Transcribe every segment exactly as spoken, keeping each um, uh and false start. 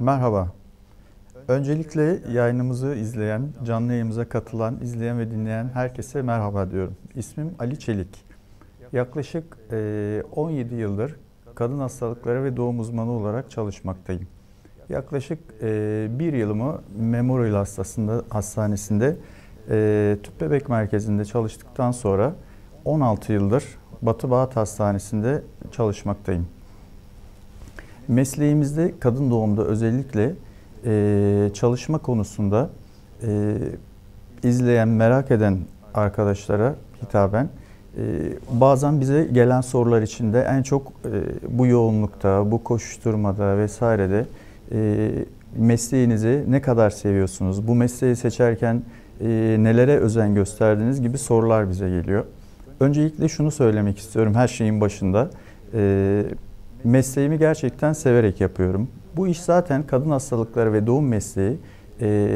Merhaba. Öncelikle yayınımızı izleyen, canlı yayınımıza katılan, izleyen ve dinleyen herkese merhaba diyorum. İsmim Ali Çelik. Yaklaşık on yedi yıldır kadın hastalıkları ve doğum uzmanı olarak çalışmaktayım. Yaklaşık bir yılımı Memorial Hastanesi'nde tüp bebek merkezinde çalıştıktan sonra on altı yıldır Batı Bağat Hastanesi'nde çalışmaktayım. Mesleğimizde kadın doğumda özellikle e, çalışma konusunda e, izleyen, merak eden arkadaşlara hitaben e, bazen bize gelen sorular içinde en çok e, bu yoğunlukta, bu koşuşturmada vesairede e, mesleğinizi ne kadar seviyorsunuz, bu mesleği seçerken e, nelere özen gösterdiğiniz gibi sorular bize geliyor. Öncelikle şunu söylemek istiyorum her şeyin başında. E, Mesleğimi gerçekten severek yapıyorum. Bu iş zaten kadın hastalıkları ve doğum mesleği e,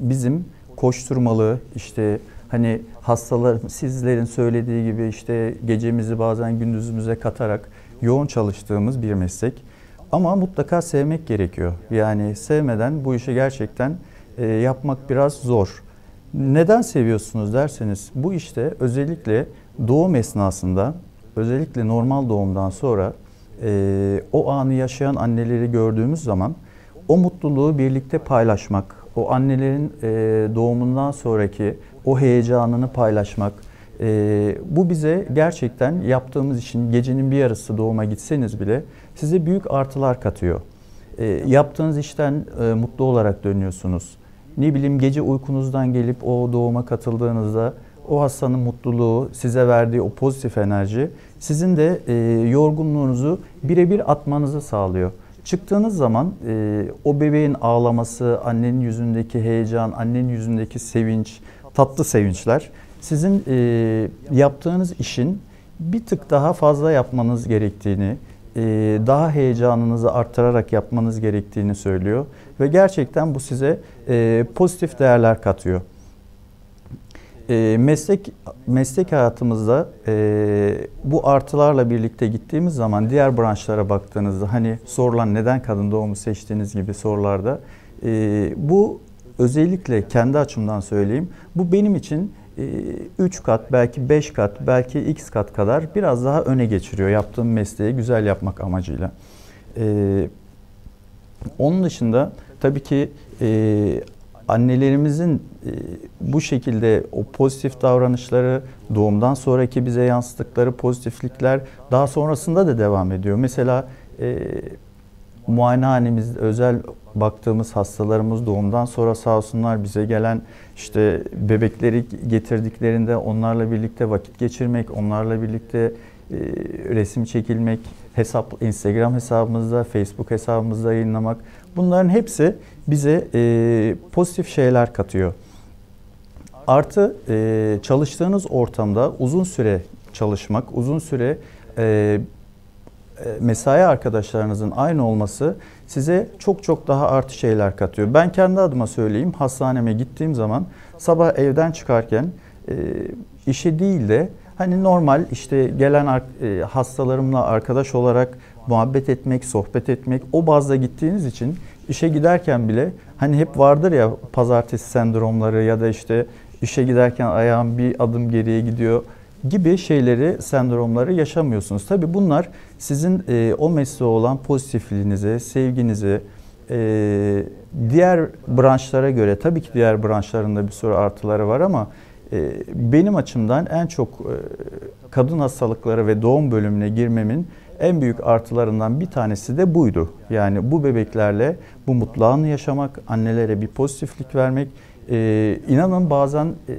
bizim koşturmalı, işte hani hastalar, sizlerin söylediği gibi işte gecemizi bazen gündüzümüze katarak yoğun çalıştığımız bir meslek. Ama mutlaka sevmek gerekiyor. Yani sevmeden bu işi gerçekten e, yapmak biraz zor. Neden seviyorsunuz derseniz, bu işte özellikle doğum esnasında, özellikle normal doğumdan sonra Ee, o anı yaşayan anneleri gördüğümüz zaman o mutluluğu birlikte paylaşmak, o annelerin e, doğumundan sonraki o heyecanını paylaşmak, e, bu bize gerçekten yaptığımız için gecenin bir yarısı doğuma gitseniz bile size büyük artılar katıyor. E, yaptığınız işten e, mutlu olarak dönüyorsunuz. Ne bileyim, gece uykunuzdan gelip o doğuma katıldığınızda o hastanın mutluluğu, size verdiği o pozitif enerji sizin de e, yorgunluğunuzu birebir atmanızı sağlıyor. Çıktığınız zaman e, o bebeğin ağlaması, annenin yüzündeki heyecan, annenin yüzündeki sevinç, tatlı sevinçler sizin e, yaptığınız işin bir tık daha fazla yapmanız gerektiğini, e, daha heyecanınızı artırarak yapmanız gerektiğini söylüyor ve gerçekten bu size e, pozitif değerler katıyor. Meslek meslek hayatımızda e, bu artılarla birlikte gittiğimiz zaman diğer branşlara baktığınızda, hani sorulan neden kadın doğumu seçtiğiniz gibi sorularda e, bu özellikle kendi açımdan söyleyeyim, bu benim için e, üç kat, belki beş kat, belki x kat kadar biraz daha öne geçiriyor yaptığım mesleği güzel yapmak amacıyla. E, onun dışında tabii ki e, annelerimizin bu şekilde o pozitif davranışları, doğumdan sonraki bize yansıttıkları pozitiflikler daha sonrasında da devam ediyor. Mesela e, muayenehanemizde özel baktığımız hastalarımız doğumdan sonra sağ olsunlar bize gelen işte bebekleri getirdiklerinde onlarla birlikte vakit geçirmek, onlarla birlikte e, resim çekilmek, hesap, Instagram hesabımızda, Facebook hesabımızda yayınlamak, bunların hepsi bize e, pozitif şeyler katıyor. Artı e, çalıştığınız ortamda uzun süre çalışmak, uzun süre e, mesai arkadaşlarınızın aynı olması size çok çok daha artı şeyler katıyor. Ben kendi adıma söyleyeyim, hastaneme gittiğim zaman sabah evden çıkarken e, işe değil de hani normal işte gelen e, hastalarımla arkadaş olarak muhabbet etmek, sohbet etmek, o bazda gittiğiniz için işe giderken bile hani hep vardır ya pazartesi sendromları ya da işte işe giderken ayağım bir adım geriye gidiyor gibi şeyleri, sendromları yaşamıyorsunuz. Tabii bunlar sizin e, o mesleğe olan pozitifliğinizi, sevginizi, e, diğer branşlara göre, tabii ki diğer branşlarında bir sürü artıları var ama e, benim açımdan en çok e, kadın hastalıkları ve doğum bölümüne girmemin en büyük artılarından bir tanesi de buydu. Yani bu bebeklerle bu mutlu anı yaşamak, annelere bir pozitiflik vermek. Ee, inanın bazen e,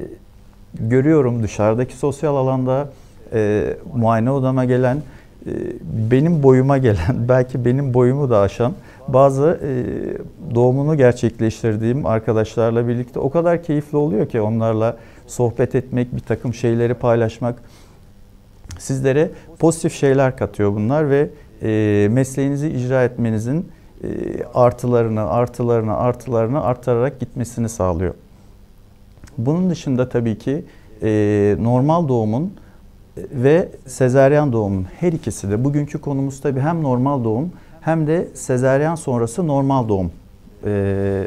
görüyorum dışarıdaki sosyal alanda e, muayene odama gelen, e, benim boyuma gelen, belki benim boyumu da aşan bazı e, doğumunu gerçekleştirdiğim arkadaşlarla birlikte o kadar keyifli oluyor ki onlarla sohbet etmek, bir takım şeyleri paylaşmak. Sizlere pozitif şeyler katıyor bunlar ve e, mesleğinizi icra etmenizin e, artılarını, artılarını, artılarını arttırarak gitmesini sağlıyor. Bunun dışında tabii ki e, normal doğumun ve sezaryen doğumun her ikisi de bugünkü konumuz tabii hem normal doğum hem de sezaryen sonrası normal doğum e,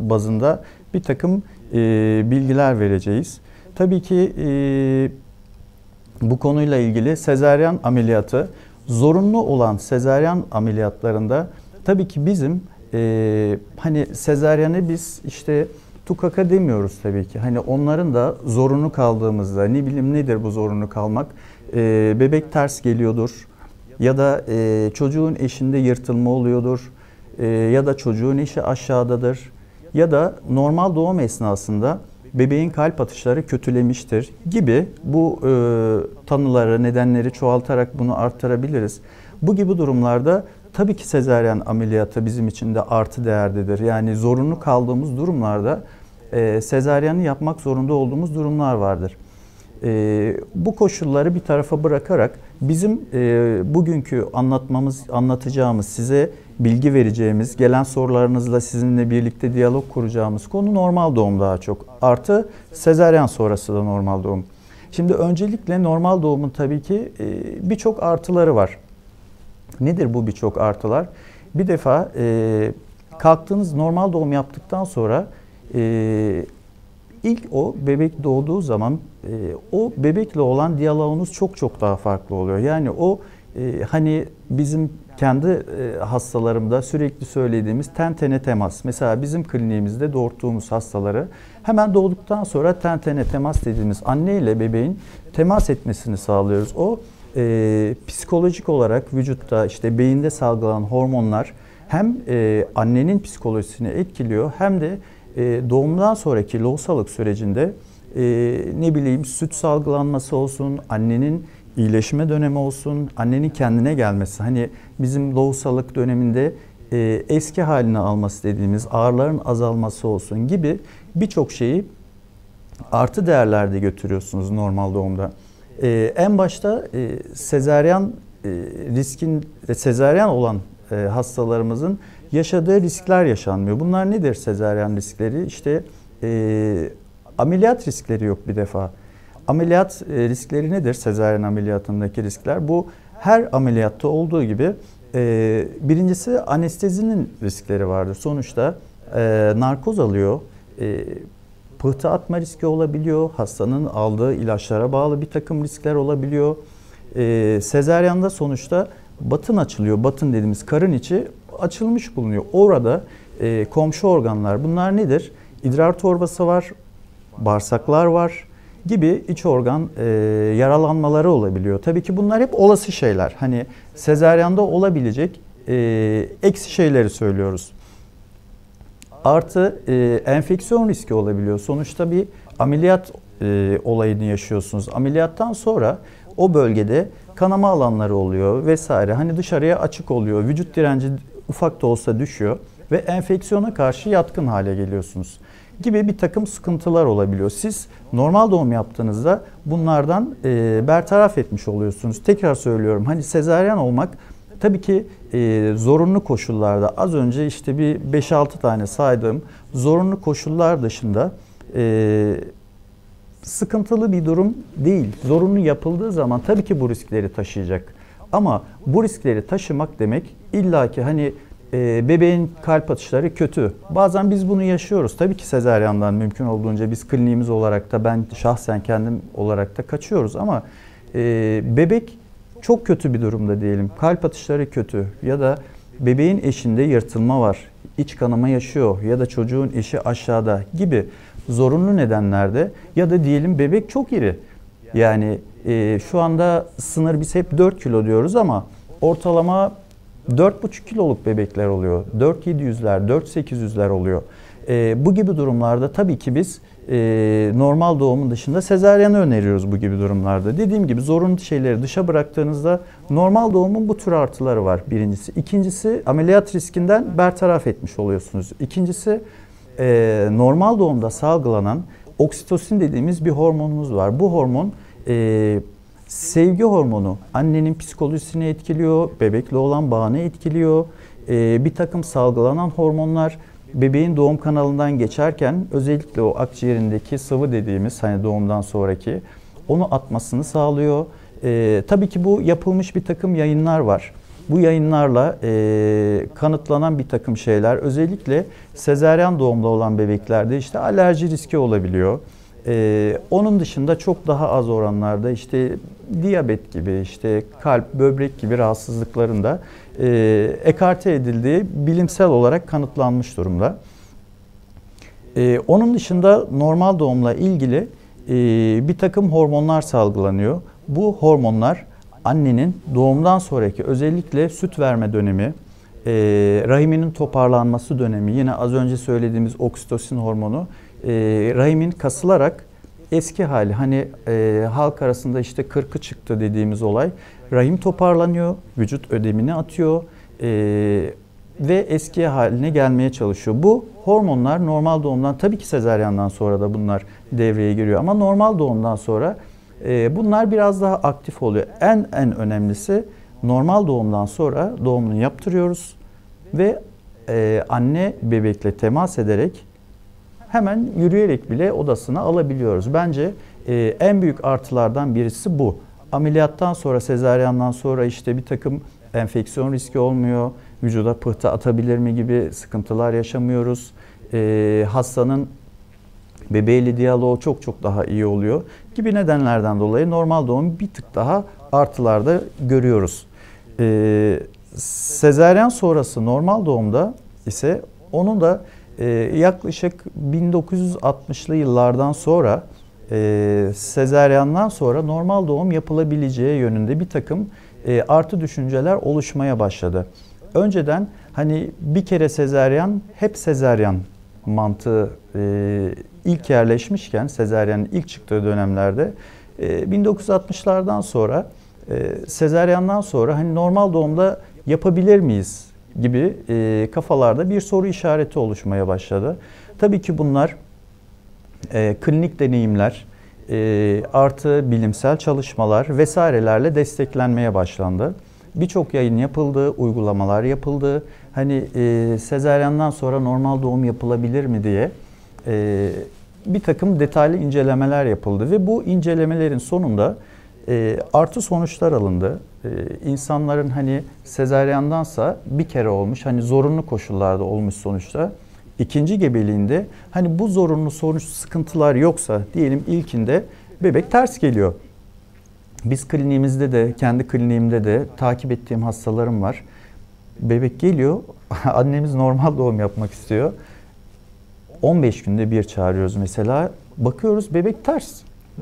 bazında bir takım e, bilgiler vereceğiz. Tabii ki e, bu konuyla ilgili sezaryen ameliyatı, zorunlu olan sezaryen ameliyatlarında tabii ki bizim e, hani sezaryene biz işte tukaka demiyoruz tabii ki. Hani onların da zorunlu kaldığımızda, ne bileyim nedir bu zorunlu kalmak? E, bebek ters geliyordur ya da e, çocuğun eşinde yırtılma oluyordur e, ya da çocuğun eşi aşağıdadır ya da normal doğum esnasında bebeğin kalp atışları kötülemiştir gibi bu e, tanıları, nedenleri çoğaltarak bunu arttırabiliriz. Bu gibi durumlarda tabii ki sezaryen ameliyatı bizim için de artı değerdedir. Yani zorunlu kaldığımız durumlarda e, sezaryeni yapmak zorunda olduğumuz durumlar vardır. E, bu koşulları bir tarafa bırakarak bizim e, bugünkü anlatmamız, anlatacağımız, size bilgi vereceğimiz, gelen sorularınızla sizinle birlikte diyalog kuracağımız konu normal doğum daha çok. Artı sezaryen sonrası da normal doğum. Şimdi öncelikle normal doğumun tabii ki e, birçok artıları var. Nedir bu birçok artılar? Bir defa e, kalktığınız normal doğum yaptıktan sonra e, ilk o bebek doğduğu zaman e, o bebekle olan diyaloğunuz çok çok daha farklı oluyor. Yani o e, hani bizim kendi e, hastalarımda sürekli söylediğimiz ten tene temas. Mesela bizim kliniğimizde doğurttuğumuz hastaları hemen doğduktan sonra ten tene temas dediğimiz anne ile bebeğin temas etmesini sağlıyoruz. O E, psikolojik olarak vücutta işte beyinde salgılanan hormonlar hem e, annenin psikolojisini etkiliyor hem de e, doğumdan sonraki lohusalık sürecinde e, ne bileyim süt salgılanması olsun, annenin iyileşme dönemi olsun, annenin kendine gelmesi. Hani bizim lohusalık döneminde e, eski haline alması dediğimiz ağrıların azalması olsun gibi birçok şeyi artı değerlerde götürüyorsunuz normal doğumda. Ee, en başta e, sezaryen e, riskin sezaryen olan e, hastalarımızın yaşadığı riskler yaşanmıyor. Bunlar nedir sezaryen riskleri? İşte e, ameliyat riskleri yok bir defa. Ameliyat e, riskleri nedir sezaryen ameliyatındaki riskler? Bu her ameliyatta olduğu gibi e, birincisi anestezinin riskleri vardır. Sonuçta e, narkoz alıyor. E, Pıhtı atma riski olabiliyor, hastanın aldığı ilaçlara bağlı bir takım riskler olabiliyor. Ee, sezaryanda sonuçta batın açılıyor, batın dediğimiz karın içi açılmış bulunuyor. Orada e, komşu organlar, bunlar nedir? İdrar torbası var, bağırsaklar var gibi iç organ e, yaralanmaları olabiliyor. Tabii ki bunlar hep olası şeyler. Hani sezaryanda olabilecek e, eksi şeyleri söylüyoruz. Artı e, enfeksiyon riski olabiliyor. Sonuçta bir ameliyat e, olayını yaşıyorsunuz. Ameliyattan sonra o bölgede kanama alanları oluyor vesaire. Hani dışarıya açık oluyor. Vücut direnci ufak da olsa düşüyor ve enfeksiyona karşı yatkın hale geliyorsunuz gibi bir takım sıkıntılar olabiliyor. Siz normal doğum yaptığınızda bunlardan e, bertaraf etmiş oluyorsunuz. Tekrar söylüyorum, hani sezaryen olmak tabii ki e, zorunlu koşullarda, az önce işte bir beş altı tane saydığım zorunlu koşullar dışında e, sıkıntılı bir durum değil. Zorunlu yapıldığı zaman tabii ki bu riskleri taşıyacak. Ama bu riskleri taşımak demek illaki hani e, bebeğin kalp atışları kötü. Bazen biz bunu yaşıyoruz. Tabii ki sezaryandan mümkün olduğunca biz kliniğimiz olarak da, ben şahsen kendim olarak da kaçıyoruz ama e, bebek çok kötü bir durumda diyelim, kalp atışları kötü ya da bebeğin eşinde yırtılma var, iç kanama yaşıyor ya da çocuğun eşi aşağıda gibi zorunlu nedenlerde ya da diyelim bebek çok iri. Yani e, şu anda sınır biz hep dört kilo diyoruz ama ortalama dört buçuk kiloluk bebekler oluyor. dört yedi yüzler, dört sekiz yüzler oluyor. E, bu gibi durumlarda tabii ki biz e, normal doğumun dışında sezaryeni öneriyoruz bu gibi durumlarda. Dediğim gibi zorunlu şeyleri dışa bıraktığınızda normal doğumun bu tür artıları var birincisi. İkincisi ameliyat riskinden bertaraf etmiş oluyorsunuz. İkincisi e, normal doğumda salgılanan oksitosin dediğimiz bir hormonumuz var. Bu hormon e, sevgi hormonu, annenin psikolojisini etkiliyor, bebekle olan bağını etkiliyor, e, bir takım salgılanan hormonlar. Bebeğin doğum kanalından geçerken özellikle o akciğerindeki sıvı dediğimiz hani doğumdan sonraki onu atmasını sağlıyor. Ee, tabii ki bu yapılmış bir takım yayınlar var. Bu yayınlarla e, kanıtlanan bir takım şeyler, özellikle sezaryen doğumlu olan bebeklerde işte alerji riski olabiliyor. E, onun dışında çok daha az oranlarda işte diyabet gibi, işte kalp, böbrek gibi rahatsızlıkların da e, ekarte edildiği bilimsel olarak kanıtlanmış durumda. E, onun dışında normal doğumla ilgili e, bir takım hormonlar salgılanıyor. Bu hormonlar annenin doğumdan sonraki özellikle süt verme dönemi, e, rahiminin toparlanması dönemi, yine az önce söylediğimiz oksitosin hormonu, e, rahimin kasılarak eski hali, hani e, halk arasında işte kırkı çıktı dediğimiz olay, rahim toparlanıyor, vücut ödemini atıyor e, ve eski haline gelmeye çalışıyor. Bu hormonlar normal doğumdan, tabii ki sezaryandan sonra da bunlar devreye giriyor ama normal doğumdan sonra bunlar biraz daha aktif oluyor. En en önemlisi normal doğumdan sonra doğumunu yaptırıyoruz ve anne bebekle temas ederek hemen yürüyerek bile odasına alabiliyoruz. Bence en büyük artılardan birisi bu. Ameliyattan sonra, sezaryandan sonra işte bir takım enfeksiyon riski olmuyor, vücuda pıhtı atabilir mi gibi sıkıntılar yaşamıyoruz. Hastanın bebeğiyle diyaloğu çok çok daha iyi oluyor gibi nedenlerden dolayı normal doğum bir tık daha artılarda görüyoruz. Ee, sezaryen sonrası normal doğumda ise onu da e, yaklaşık bin dokuz yüz altmışlı yıllardan sonra e, sezaryandan sonra normal doğum yapılabileceği yönünde bir takım e, artı düşünceler oluşmaya başladı. Önceden hani bir kere sezaryen hep sezaryen mantığı e, ilk yerleşmişken, sezaryenin ilk çıktığı dönemlerde bin dokuz yüz altmışlardan sonra sezaryandan sonra hani normal doğumda yapabilir miyiz gibi kafalarda bir soru işareti oluşmaya başladı. Tabii ki bunlar klinik deneyimler artı bilimsel çalışmalar vesairelerle desteklenmeye başlandı. Birçok yayın yapıldı, uygulamalar yapıldı. Hani sezaryandan sonra normal doğum yapılabilir mi diye Ee, bir takım detaylı incelemeler yapıldı ve bu incelemelerin sonunda e, artı sonuçlar alındı. E, insanların hani sezaryandansa bir kere olmuş, hani zorunlu koşullarda olmuş sonuçta, ikinci gebeliğinde hani bu zorunlu sonuç sıkıntılar yoksa, diyelim ilkinde bebek ters geliyor. Biz kliniğimizde de, kendi kliniğimde de takip ettiğim hastalarım var. Bebek geliyor, annemiz normal doğum yapmak istiyor. on beş günde bir çağırıyoruz mesela. Bakıyoruz bebek ters.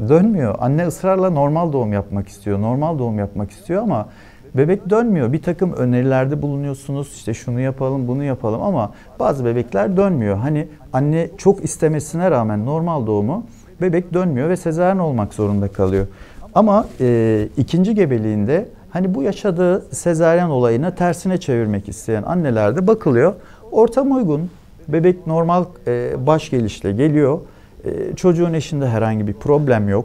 Dönmüyor. Anne ısrarla normal doğum yapmak istiyor. Normal doğum yapmak istiyor ama bebek dönmüyor. Bir takım önerilerde bulunuyorsunuz. İşte şunu yapalım, bunu yapalım ama bazı bebekler dönmüyor. Hani anne çok istemesine rağmen normal doğumu, bebek dönmüyor ve sezaryen olmak zorunda kalıyor. Ama e, ikinci gebeliğinde hani bu yaşadığı sezaryen olayını tersine çevirmek isteyen annelerde bakılıyor. Ortam uygun. Bebek normal e, baş gelişle geliyor. E, çocuğun eşinde herhangi bir problem yok.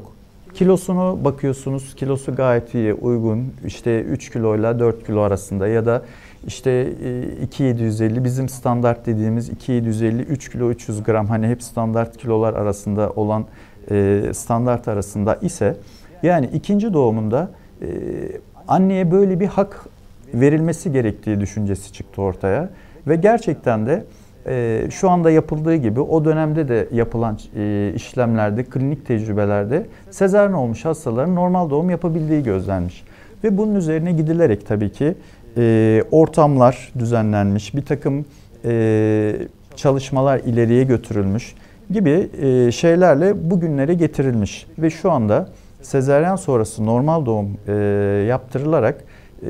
Kilosunu bakıyorsunuz, kilosu gayet iyi, uygun. İşte üç kiloyla dört kilo arasında ya da işte e, iki bin yedi yüz elli, bizim standart dediğimiz iki bin yedi yüz elli, üç kilo üç yüz gram, hani hep standart kilolar arasında olan e, standart arasında ise, yani ikinci doğumunda e, anneye böyle bir hak verilmesi gerektiği düşüncesi çıktı ortaya ve gerçekten de Ee, şu anda yapıldığı gibi o dönemde de yapılan e, işlemlerde, klinik tecrübelerde sezaryen olmuş hastaların normal doğum yapabildiği gözlenmiş. Ve bunun üzerine gidilerek tabii ki e, ortamlar düzenlenmiş, bir takım e, çalışmalar ileriye götürülmüş gibi e, şeylerle bugünlere getirilmiş. Ve şu anda sezaryen sonrası normal doğum e, yaptırılarak e,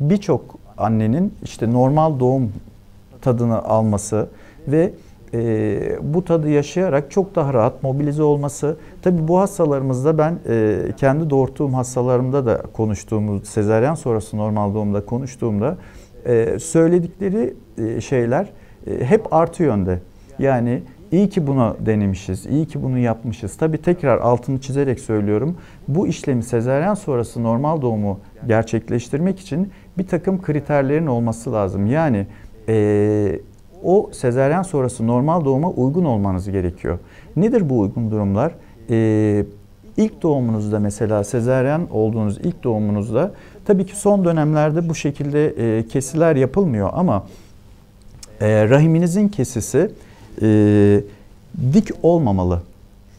birçok annenin işte normal doğum tadını alması ve e, bu tadı yaşayarak çok daha rahat mobilize olması. Tabii bu hastalarımızda ben e, kendi doğurttuğum hastalarımda da konuştuğumuz, sezaryen sonrası normal doğumda konuştuğumda e, söyledikleri e, şeyler e, hep artı yönde. Yani iyi ki bunu denemişiz, iyi ki bunu yapmışız. Tabii tekrar altını çizerek söylüyorum. Bu işlemi, sezaryen sonrası normal doğumu gerçekleştirmek için bir takım kriterlerin olması lazım. Yani Ee, o sezaryen sonrası normal doğuma uygun olmanız gerekiyor. Nedir bu uygun durumlar? Ee, ilk doğumunuzda mesela sezaryen olduğunuz ilk doğumunuzda Tabii ki son dönemlerde bu şekilde e, kesiler yapılmıyor ama e, rahiminizin kesisi e, dik olmamalı.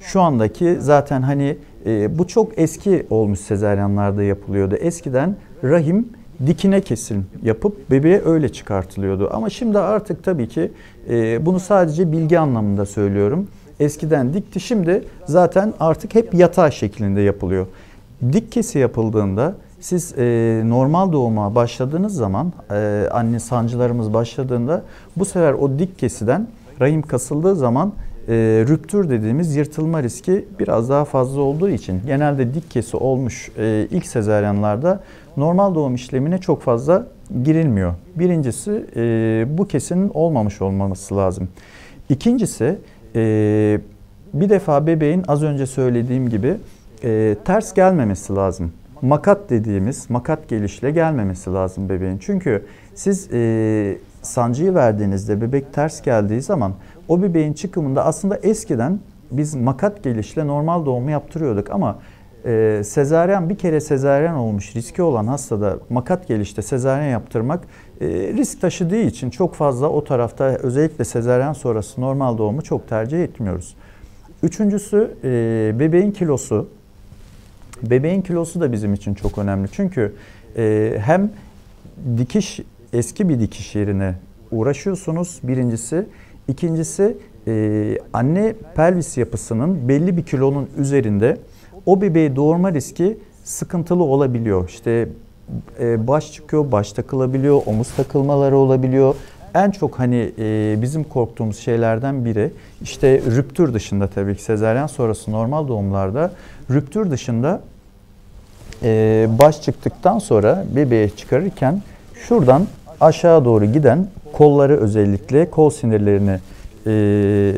Şu andaki zaten hani e, bu çok eski olmuş, sezaryenlerde yapılıyordu. Eskiden rahim dikine kesim yapıp bebeğe öyle çıkartılıyordu. Ama şimdi artık tabii ki e, bunu sadece bilgi anlamında söylüyorum. Eskiden dikti, şimdi zaten artık hep yatağı şeklinde yapılıyor. Dik kesi yapıldığında siz e, normal doğuma başladığınız zaman, e, anne sancılarımız başladığında bu sefer o dik kesiden rahim kasıldığı zaman e, rüptür dediğimiz yırtılma riski biraz daha fazla olduğu için genelde dik kesi olmuş e, ilk sezaryenlerde normal doğum işlemine çok fazla girilmiyor. Birincisi e, bu kesinin olmamış olması lazım. İkincisi e, bir defa bebeğin az önce söylediğim gibi e, ters gelmemesi lazım. Makat dediğimiz makat gelişle gelmemesi lazım bebeğin. Çünkü siz e, sancıyı verdiğinizde bebek ters geldiği zaman o bebeğin çıkımında aslında eskiden biz makat gelişle normal doğumu yaptırıyorduk ama e, sezaryen bir kere sezaryen olmuş riski olan hastada makat gelişte sezaryen yaptırmak e, risk taşıdığı için çok fazla o tarafta özellikle sezaryen sonrası normal doğumu çok tercih etmiyoruz. Üçüncüsü e, bebeğin kilosu. Bebeğin kilosu da bizim için çok önemli. Çünkü e, hem dikiş, eski bir dikiş yerine uğraşıyorsunuz birincisi. İkincisi e, anne pelvis yapısının belli bir kilonun üzerinde o bebeği doğurma riski sıkıntılı olabiliyor. İşte e, baş çıkıyor, baş takılabiliyor, omuz takılmaları olabiliyor. En çok hani e, bizim korktuğumuz şeylerden biri işte rüptür dışında, tabii ki sezaryen sonrası normal doğumlarda rüptür dışında e, baş çıktıktan sonra bebeğe çıkarırken şuradan aşağı doğru giden kolları, özellikle kol sinirlerini e,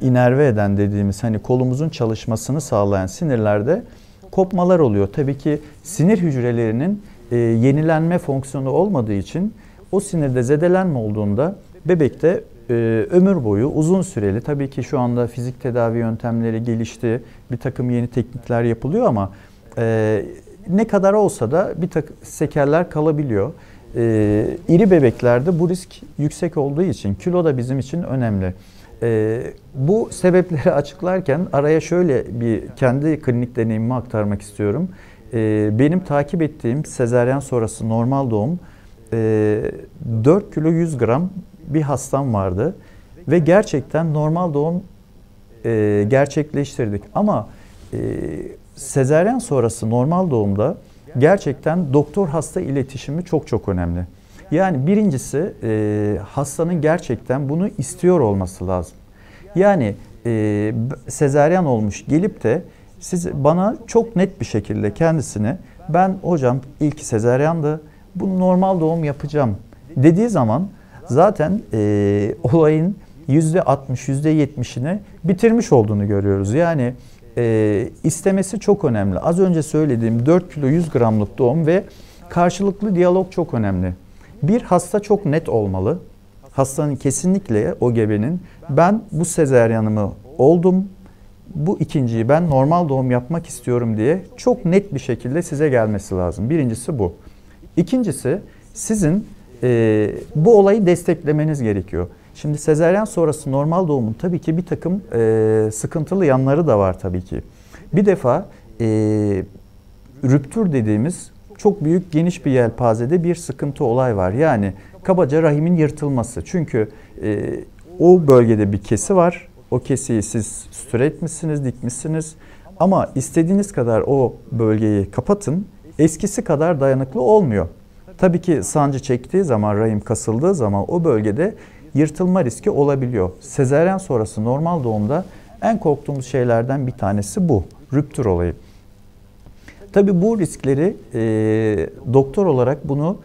inerve eden dediğimiz hani kolumuzun çalışmasını sağlayan sinirlerde kopmalar oluyor. Tabii ki sinir hücrelerinin e, yenilenme fonksiyonu olmadığı için o sinirde zedelenme olduğunda bebekte e, ömür boyu uzun süreli, tabii ki şu anda fizik tedavi yöntemleri gelişti, bir takım yeni teknikler yapılıyor ama e, ne kadar olsa da bir takım sekeller kalabiliyor. E, iri bebeklerde bu risk yüksek olduğu için kilo da bizim için önemli. E, bu sebepleri açıklarken araya şöyle bir kendi klinik deneyimimi aktarmak istiyorum. E, benim takip ettiğim sezaryen sonrası normal doğum dört kilo yüz gram bir hastam vardı ve gerçekten normal doğum gerçekleştirdik ama sezaryen sonrası normal doğumda gerçekten doktor hasta iletişimi çok çok önemli. Yani birincisi hastanın gerçekten bunu istiyor olması lazım. Yani sezaryen olmuş gelip de siz bana çok net bir şekilde kendisini, ben hocam ilki sezaryandı, bunu normal doğum yapacağım dediği zaman zaten e, olayın yüzde altmış yüzde yetmişini bitirmiş olduğunu görüyoruz. Yani e, istemesi çok önemli. Az önce söylediğim dört kilo yüz gramlık doğum ve karşılıklı diyalog çok önemli. Bir, hasta çok net olmalı. Hastanın kesinlikle, o gebenin, ben bu sezaryanımı oldum, bu ikinciyi ben normal doğum yapmak istiyorum diye çok net bir şekilde size gelmesi lazım. Birincisi bu. İkincisi sizin e, bu olayı desteklemeniz gerekiyor. Şimdi sezaryen sonrası normal doğumun tabii ki bir takım e, sıkıntılı yanları da var tabii ki. Bir defa e, rüptür dediğimiz çok büyük, geniş bir yelpazede bir sıkıntı, olay var. Yani kabaca rahimin yırtılması. Çünkü e, o bölgede bir kesi var. O kesiyi siz süre etmişsiniz, dikmişsiniz. Ama istediğiniz kadar o bölgeyi kapatın, eskisi kadar dayanıklı olmuyor. Tabii ki sancı çektiği zaman, rahim kasıldığı zaman o bölgede yırtılma riski olabiliyor. Sezaryen sonrası normal doğumda en korktuğumuz şeylerden bir tanesi bu, rüptür olayı. Tabii bu riskleri e, doktor olarak bunu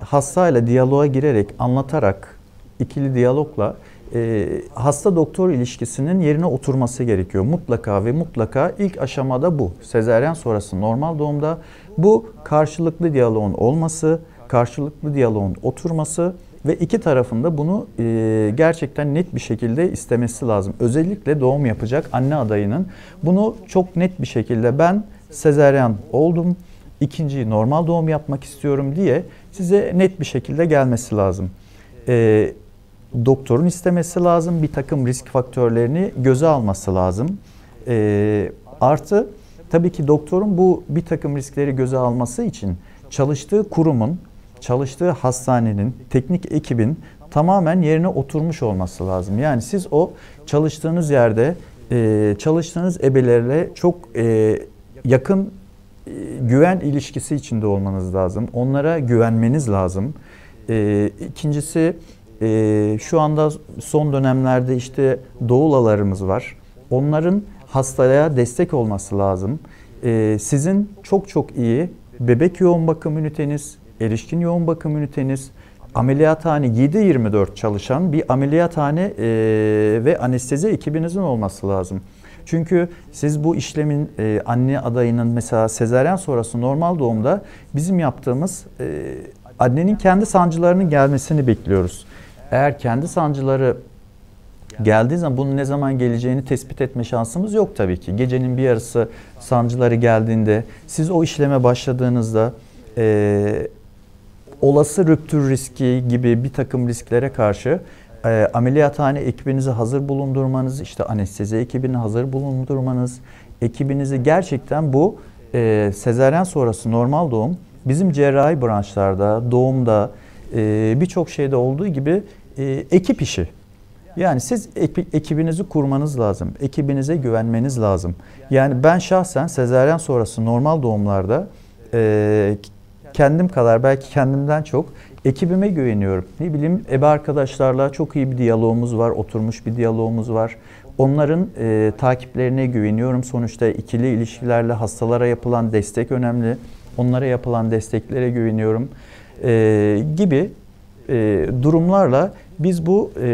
hastayla diyaloğa girerek, anlatarak, ikili diyalogla e, hasta-doktor ilişkisinin yerine oturması gerekiyor. Mutlaka ve mutlaka ilk aşamada bu. Sezaryen sonrası normal doğumda bu karşılıklı diyaloğun olması, karşılıklı diyaloğun oturması ve iki tarafında bunu e, gerçekten net bir şekilde istemesi lazım. Özellikle doğum yapacak anne adayının bunu çok net bir şekilde, ben sezaryen oldum, ikinciyi normal doğum yapmak istiyorum diye size net bir şekilde gelmesi lazım. E, doktorun istemesi lazım, bir takım risk faktörlerini göze alması lazım. E, artı tabii ki doktorun bu bir takım riskleri göze alması için çalıştığı kurumun, çalıştığı hastanenin, teknik ekibin tamamen yerine oturmuş olması lazım. Yani siz o çalıştığınız yerde, e, çalıştığınız ebelerle çok e, yakın e, güven ilişkisi içinde olmanız lazım. Onlara güvenmeniz lazım. E, ikincisi e, şu anda son dönemlerde işte doğulalarımız var. Onların hastaya destek olması lazım. E, sizin çok çok iyi bebek yoğun bakım üniteniz, erişkin yoğun bakım üniteniz, ameliyathane yedi yirmi dört çalışan bir ameliyathane e, ve anestezi ekibinizin olması lazım. Çünkü siz bu işlemin e, anne adayının mesela sezaryen sonrası normal doğumda bizim yaptığımız e, annenin kendi sancılarının gelmesini bekliyoruz. Eğer kendi sancıları geldiği zaman bunun ne zaman geleceğini tespit etme şansımız yok tabii ki. Gecenin bir yarısı sancıları geldiğinde siz o işleme başladığınızda e, olası rüptür riski gibi bir takım risklere karşı e, ameliyathane ekibinizi hazır bulundurmanız, işte anestezi ekibini hazır bulundurmanız, ekibinizi gerçekten bu e, sezaryen sonrası normal doğum bizim cerrahi branşlarda, doğumda e, birçok şeyde olduğu gibi e, ekip işi. Yani siz ekibinizi kurmanız lazım, ekibinize güvenmeniz lazım. Yani ben şahsen sezaryen sonrası normal doğumlarda e, kendim kadar, belki kendimden çok ekibime güveniyorum. Ne bileyim, ebe arkadaşlarla çok iyi bir diyalogumuz var, oturmuş bir diyalogumuz var. Onların e, takiplerine güveniyorum. Sonuçta ikili ilişkilerle hastalara yapılan destek önemli. Onlara yapılan desteklere güveniyorum e, gibi e, durumlarla biz bu e,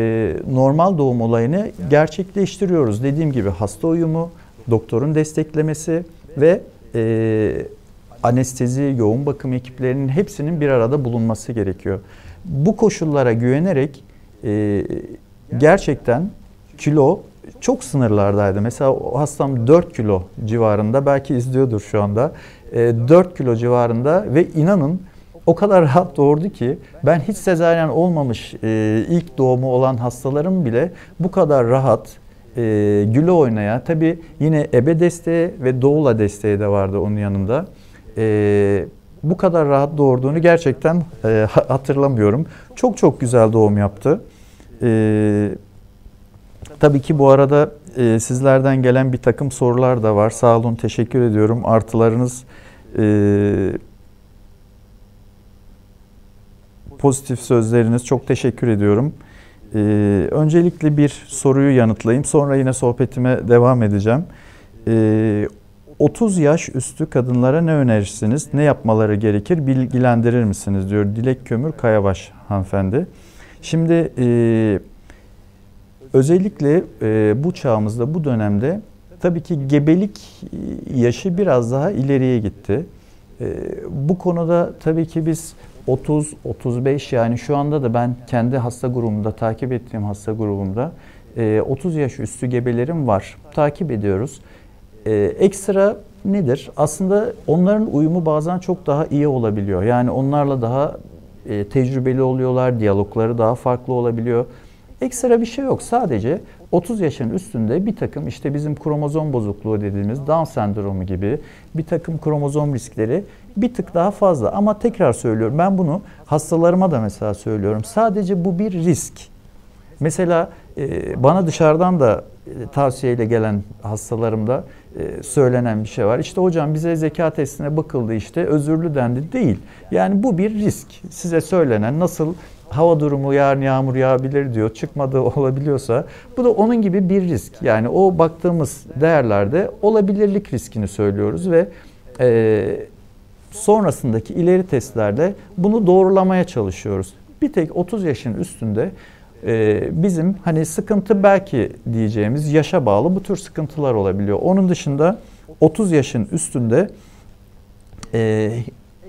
normal doğum olayını gerçekleştiriyoruz. Dediğim gibi hasta uyumu, doktorun desteklemesi ve e, anestezi, yoğun bakım ekiplerinin hepsinin bir arada bulunması gerekiyor. Bu koşullara güvenerek e, gerçekten kilo çok sınırlardaydı. Mesela o hastam dört kilo civarında, belki izliyordur şu anda. E, dört kilo civarında ve inanın o kadar rahat doğurdu ki ben hiç sezaryen olmamış e, ilk doğumu olan hastalarım bile bu kadar rahat e, güle oynaya. Tabii yine ebe desteği ve doula desteği de vardı onun yanında. Ee, bu kadar rahat doğurduğunu gerçekten e, hatırlamıyorum. Çok çok güzel doğum yaptı. Ee, tabii ki bu arada e, sizlerden gelen bir takım sorular da var. Sağ olun, teşekkür ediyorum. Artılarınız e, pozitif sözleriniz, çok teşekkür ediyorum. E, öncelikle bir soruyu yanıtlayayım. Sonra yine sohbetime devam edeceğim. E, otuz yaş üstü kadınlara ne önerirsiniz? Ne yapmaları gerekir? Bilgilendirir misiniz? Diyor Dilek Kömür Kayabaş hanımefendi. Şimdi e, özellikle e, bu çağımızda, bu dönemde tabii ki gebelik yaşı biraz daha ileriye gitti. E, bu konuda tabii ki biz otuz otuz beş, yani şu anda da ben kendi hasta grubumda, takip ettiğim hasta grubumda e, otuz yaş üstü gebelerim var. Takip ediyoruz. Ee, ekstra nedir? Aslında onların uyumu bazen çok daha iyi olabiliyor. Yani onlarla daha e, tecrübeli oluyorlar, diyalogları daha farklı olabiliyor. Ekstra bir şey yok. Sadece otuz yaşın üstünde bir takım işte bizim kromozom bozukluğu dediğimiz Down sendromu gibi bir takım kromozom riskleri bir tık daha fazla. Ama tekrar söylüyorum, ben bunu hastalarıma da mesela söylüyorum. Sadece bu bir risk. Mesela e, bana dışarıdan da e, tavsiyeyle gelen hastalarımda Ee, söylenen bir şey var. İşte hocam bize zeka testine bakıldı, işte özürlü dendi. Değil. Yani bu bir risk. Size söylenen, nasıl hava durumu yarın yağmur yağabilir diyor, çıkmadığı olabiliyorsa bu da onun gibi bir risk. Yani o baktığımız değerlerde olabilirlik riskini söylüyoruz ve e, sonrasındaki ileri testlerde bunu doğrulamaya çalışıyoruz. Bir tek otuz yaşın üstünde bizim hani sıkıntı belki diyeceğimiz yaşa bağlı bu tür sıkıntılar olabiliyor. Onun dışında otuz yaşın üstünde e,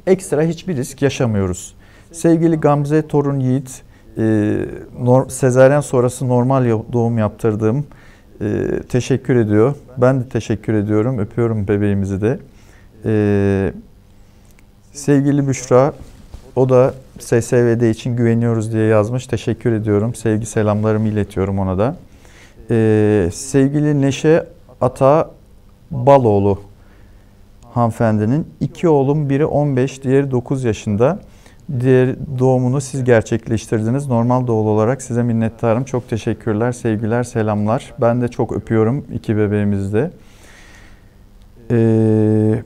ekstra hiçbir risk yaşamıyoruz. Sevgili Gamze Torun Yiğit, e, sezaryen sonrası normal doğum yaptırdığım e, teşekkür ediyor. Ben de teşekkür ediyorum. Öpüyorum bebeğimizi de. E, Sevgili Büşra, o da S S V D için güveniyoruz diye yazmış. Teşekkür ediyorum. Sevgi selamlarımı iletiyorum ona da. Ee, sevgili Neşe Ata Baloğlu hanımefendinin iki oğlum, biri on beş, diğeri dokuz yaşında. Diğer doğumunu siz gerçekleştirdiniz. Normal doğulu olarak size minnettarım. Çok teşekkürler, sevgiler, selamlar. Ben de çok öpüyorum iki bebeğimizi de. Ee,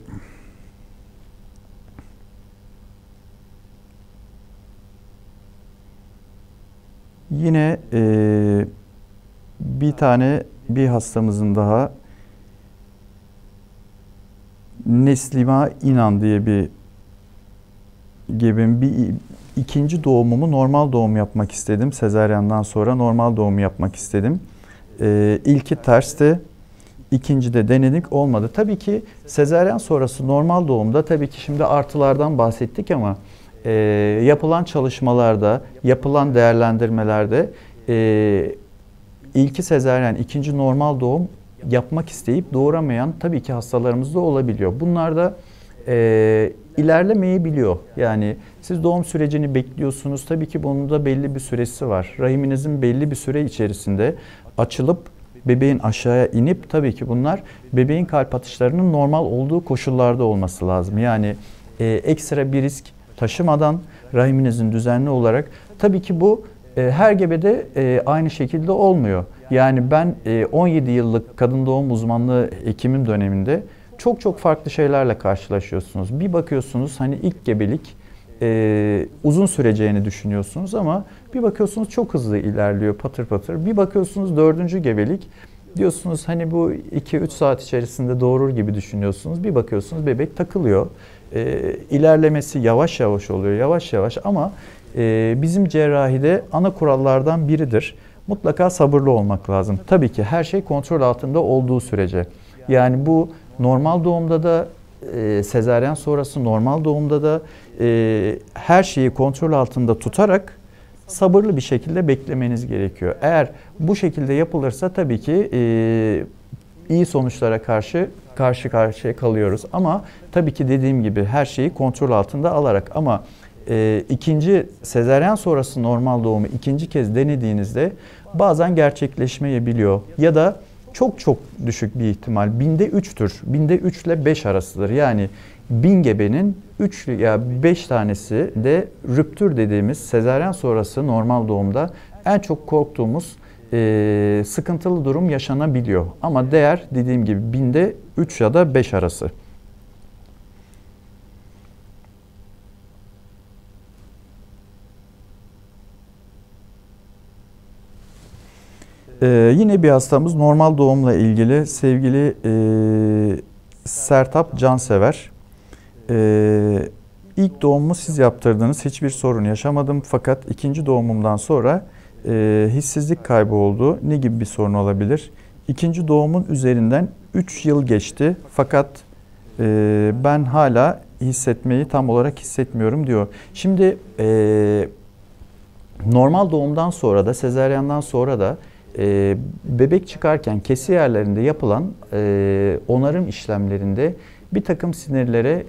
yine e, bir tane bir hastamızın daha, Neslima İnan diye bir gibi bir ikinci doğumumu normal doğum yapmak istedim. Sezaryandan sonra normal doğum yapmak istedim. Ee, ilki tersti, ikinci de denedik, olmadı. Tabii ki sezaryan sonrası normal doğumda tabii ki şimdi artılardan bahsettik ama e, yapılan çalışmalarda, yapılan değerlendirmelerde e, ilki sezaryan, ikinci normal doğum yapmak isteyip doğuramayan tabii ki hastalarımız da olabiliyor. Bunlar da e, ilerlemeyebiliyor. Yani siz doğum sürecini bekliyorsunuz. Tabii ki bunun da belli bir süresi var. Rahiminizin belli bir süre içerisinde açılıp bebeğin aşağıya inip tabii ki bunlar bebeğin kalp atışlarının normal olduğu koşullarda olması lazım. Yani e, ekstra bir risk taşımadan rahiminizin düzenli olarak tabii ki bu e, her gebede e, aynı şekilde olmuyor. Yani ben e, on yedi yıllık kadın doğum uzmanlığı hekimim döneminde çok çok farklı şeylerle karşılaşıyorsunuz. Bir bakıyorsunuz hani ilk gebelik e, uzun süreceğini düşünüyorsunuz ama bir bakıyorsunuz çok hızlı ilerliyor patır patır. Bir bakıyorsunuz dördüncü gebelik diyorsunuz hani bu iki üç saat içerisinde doğurur gibi düşünüyorsunuz. Bir bakıyorsunuz bebek takılıyor. E, ilerlemesi yavaş yavaş oluyor yavaş yavaş ama e, bizim cerrahide ana kurallardan biridir. Mutlaka sabırlı olmak lazım. Tabii ki her şey kontrol altında olduğu sürece. Yani bu normal doğumda da, e, sezaryen sonrası normal doğumda da e, her şeyi kontrol altında tutarak sabırlı bir şekilde beklemeniz gerekiyor. Eğer bu şekilde yapılırsa tabii ki e, iyi sonuçlara karşı karşı karşıya kalıyoruz. Ama tabii ki dediğim gibi her şeyi kontrol altında alarak ama e, ikinci sezaryen sonrası normal doğumu ikinci kez denediğinizde bazen gerçekleşmeyebiliyor ya da çok çok düşük bir ihtimal. Binde üçtür. Binde üç ile beş arasıdır. Yani bin gebenin üç ya beş tanesi de rüptür dediğimiz sezaryen sonrası normal doğumda en çok korktuğumuz e, sıkıntılı durum yaşanabiliyor. Ama değer dediğim gibi binde üç ya da beş arası. Ee, yine bir hastamız normal doğumla ilgili sevgili e, Sertap Cansever. E, ilk doğumumu siz yaptırdınız, hiçbir sorun yaşamadım fakat ikinci doğumumdan sonra e, hissizlik kaybı oldu. Ne gibi bir sorun olabilir? İkinci doğumun üzerinden üç yıl geçti fakat e, ben hala hissetmeyi tam olarak hissetmiyorum diyor. Şimdi e, normal doğumdan sonra da sezaryandan sonra da Ee, bebek çıkarken kesi yerlerinde yapılan e, onarım işlemlerinde bir takım sinirlere e,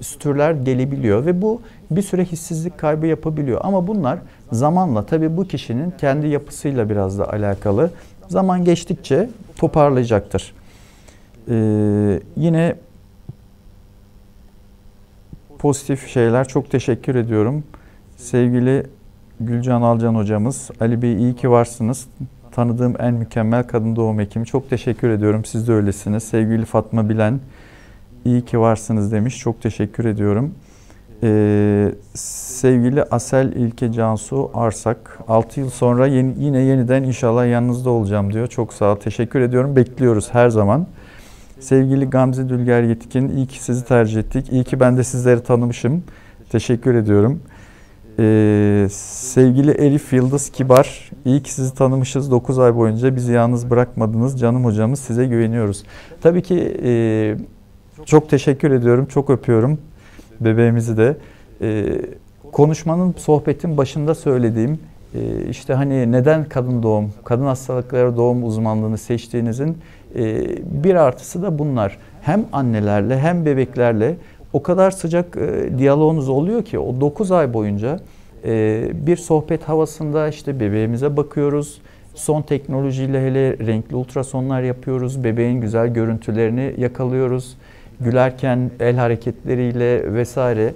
stürler gelebiliyor ve bu bir süre hissizlik kaybı yapabiliyor. Ama bunlar zamanla tabii bu kişinin kendi yapısıyla biraz da alakalı. Zaman geçtikçe toparlayacaktır. Ee, yine pozitif şeyler, çok teşekkür ediyorum. Sevgili Gülcan Alcan hocamız, Ali Bey iyi ki varsınız. Tanıdığım en mükemmel kadın doğum hekimi. Çok teşekkür ediyorum. Siz de öylesiniz. Sevgili Fatma Bilen, iyi ki varsınız demiş. Çok teşekkür ediyorum. Ee, sevgili Asel İlke Cansu Arsak, altı yıl sonra yeni, yine yeniden inşallah yanınızda olacağım diyor. Çok sağ ol. Teşekkür ediyorum. Bekliyoruz her zaman. Sevgili Gamze Dülger Yetkin, iyi ki sizi tercih ettik. İyi ki ben de sizleri tanımışım. Teşekkür ediyorum. Ee, sevgili Elif Yıldız Kibar, iyi ki sizi tanımışız, dokuz ay boyunca bizi yalnız bırakmadınız, canım hocamız, size güveniyoruz. Tabii ki e, çok teşekkür ediyorum, çok öpüyorum bebeğimizi de. E, konuşmanın, sohbetin başında söylediğim e, işte hani neden kadın doğum, kadın hastalıkları doğum uzmanlığını seçtiğinizin e, bir artısı da bunlar. Hem annelerle hem bebeklerle o kadar sıcak e, diyaloğunuz oluyor ki o dokuz ay boyunca e, bir sohbet havasında işte bebeğimize bakıyoruz. Son teknolojiyle hele renkli ultrasonlar yapıyoruz. Bebeğin güzel görüntülerini yakalıyoruz. Gülerken el hareketleriyle vesaire.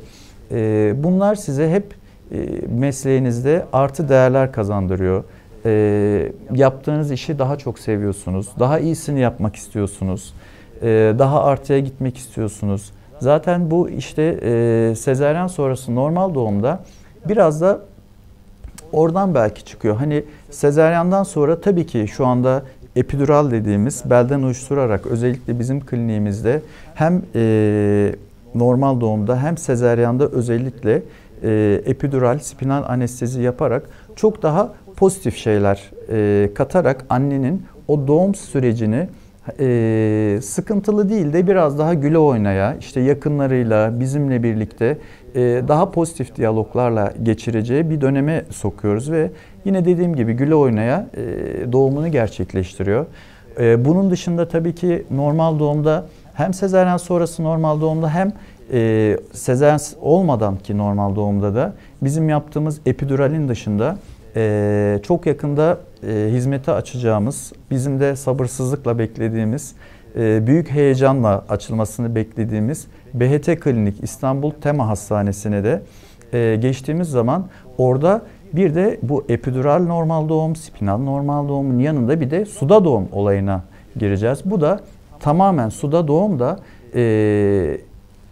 E, bunlar size hep e, mesleğinizde artı değerler kazandırıyor. E, yaptığınız işi daha çok seviyorsunuz. Daha iyisini yapmak istiyorsunuz. E, daha artıya gitmek istiyorsunuz. Zaten bu işte e, sezaryen sonrası normal doğumda biraz da oradan belki çıkıyor. Hani sezaryandan sonra tabii ki şu anda epidural dediğimiz belden uyuşturarak özellikle bizim kliniğimizde hem e, normal doğumda hem sezaryanda özellikle e, epidural spinal anestezi yaparak çok daha pozitif şeyler e, katarak annenin o doğum sürecini Ee, sıkıntılı değil de biraz daha güle oynaya, işte yakınlarıyla, bizimle birlikte e, daha pozitif diyaloglarla geçireceği bir döneme sokuyoruz ve yine dediğim gibi güle oynaya e, doğumunu gerçekleştiriyor. E, bunun dışında tabii ki normal doğumda hem sezaryen sonrası normal doğumda hem e, sezaryen olmadan ki normal doğumda da bizim yaptığımız epiduralin dışında Ee, çok yakında e, hizmete açacağımız, bizim de sabırsızlıkla beklediğimiz, e, büyük heyecanla açılmasını beklediğimiz B H T Klinik İstanbul Tema Hastanesi'ne de e, geçtiğimiz zaman orada bir de bu epidural normal doğum, spinal normal doğumun yanında bir de suda doğum olayına gireceğiz. Bu da tamamen suda doğum da e,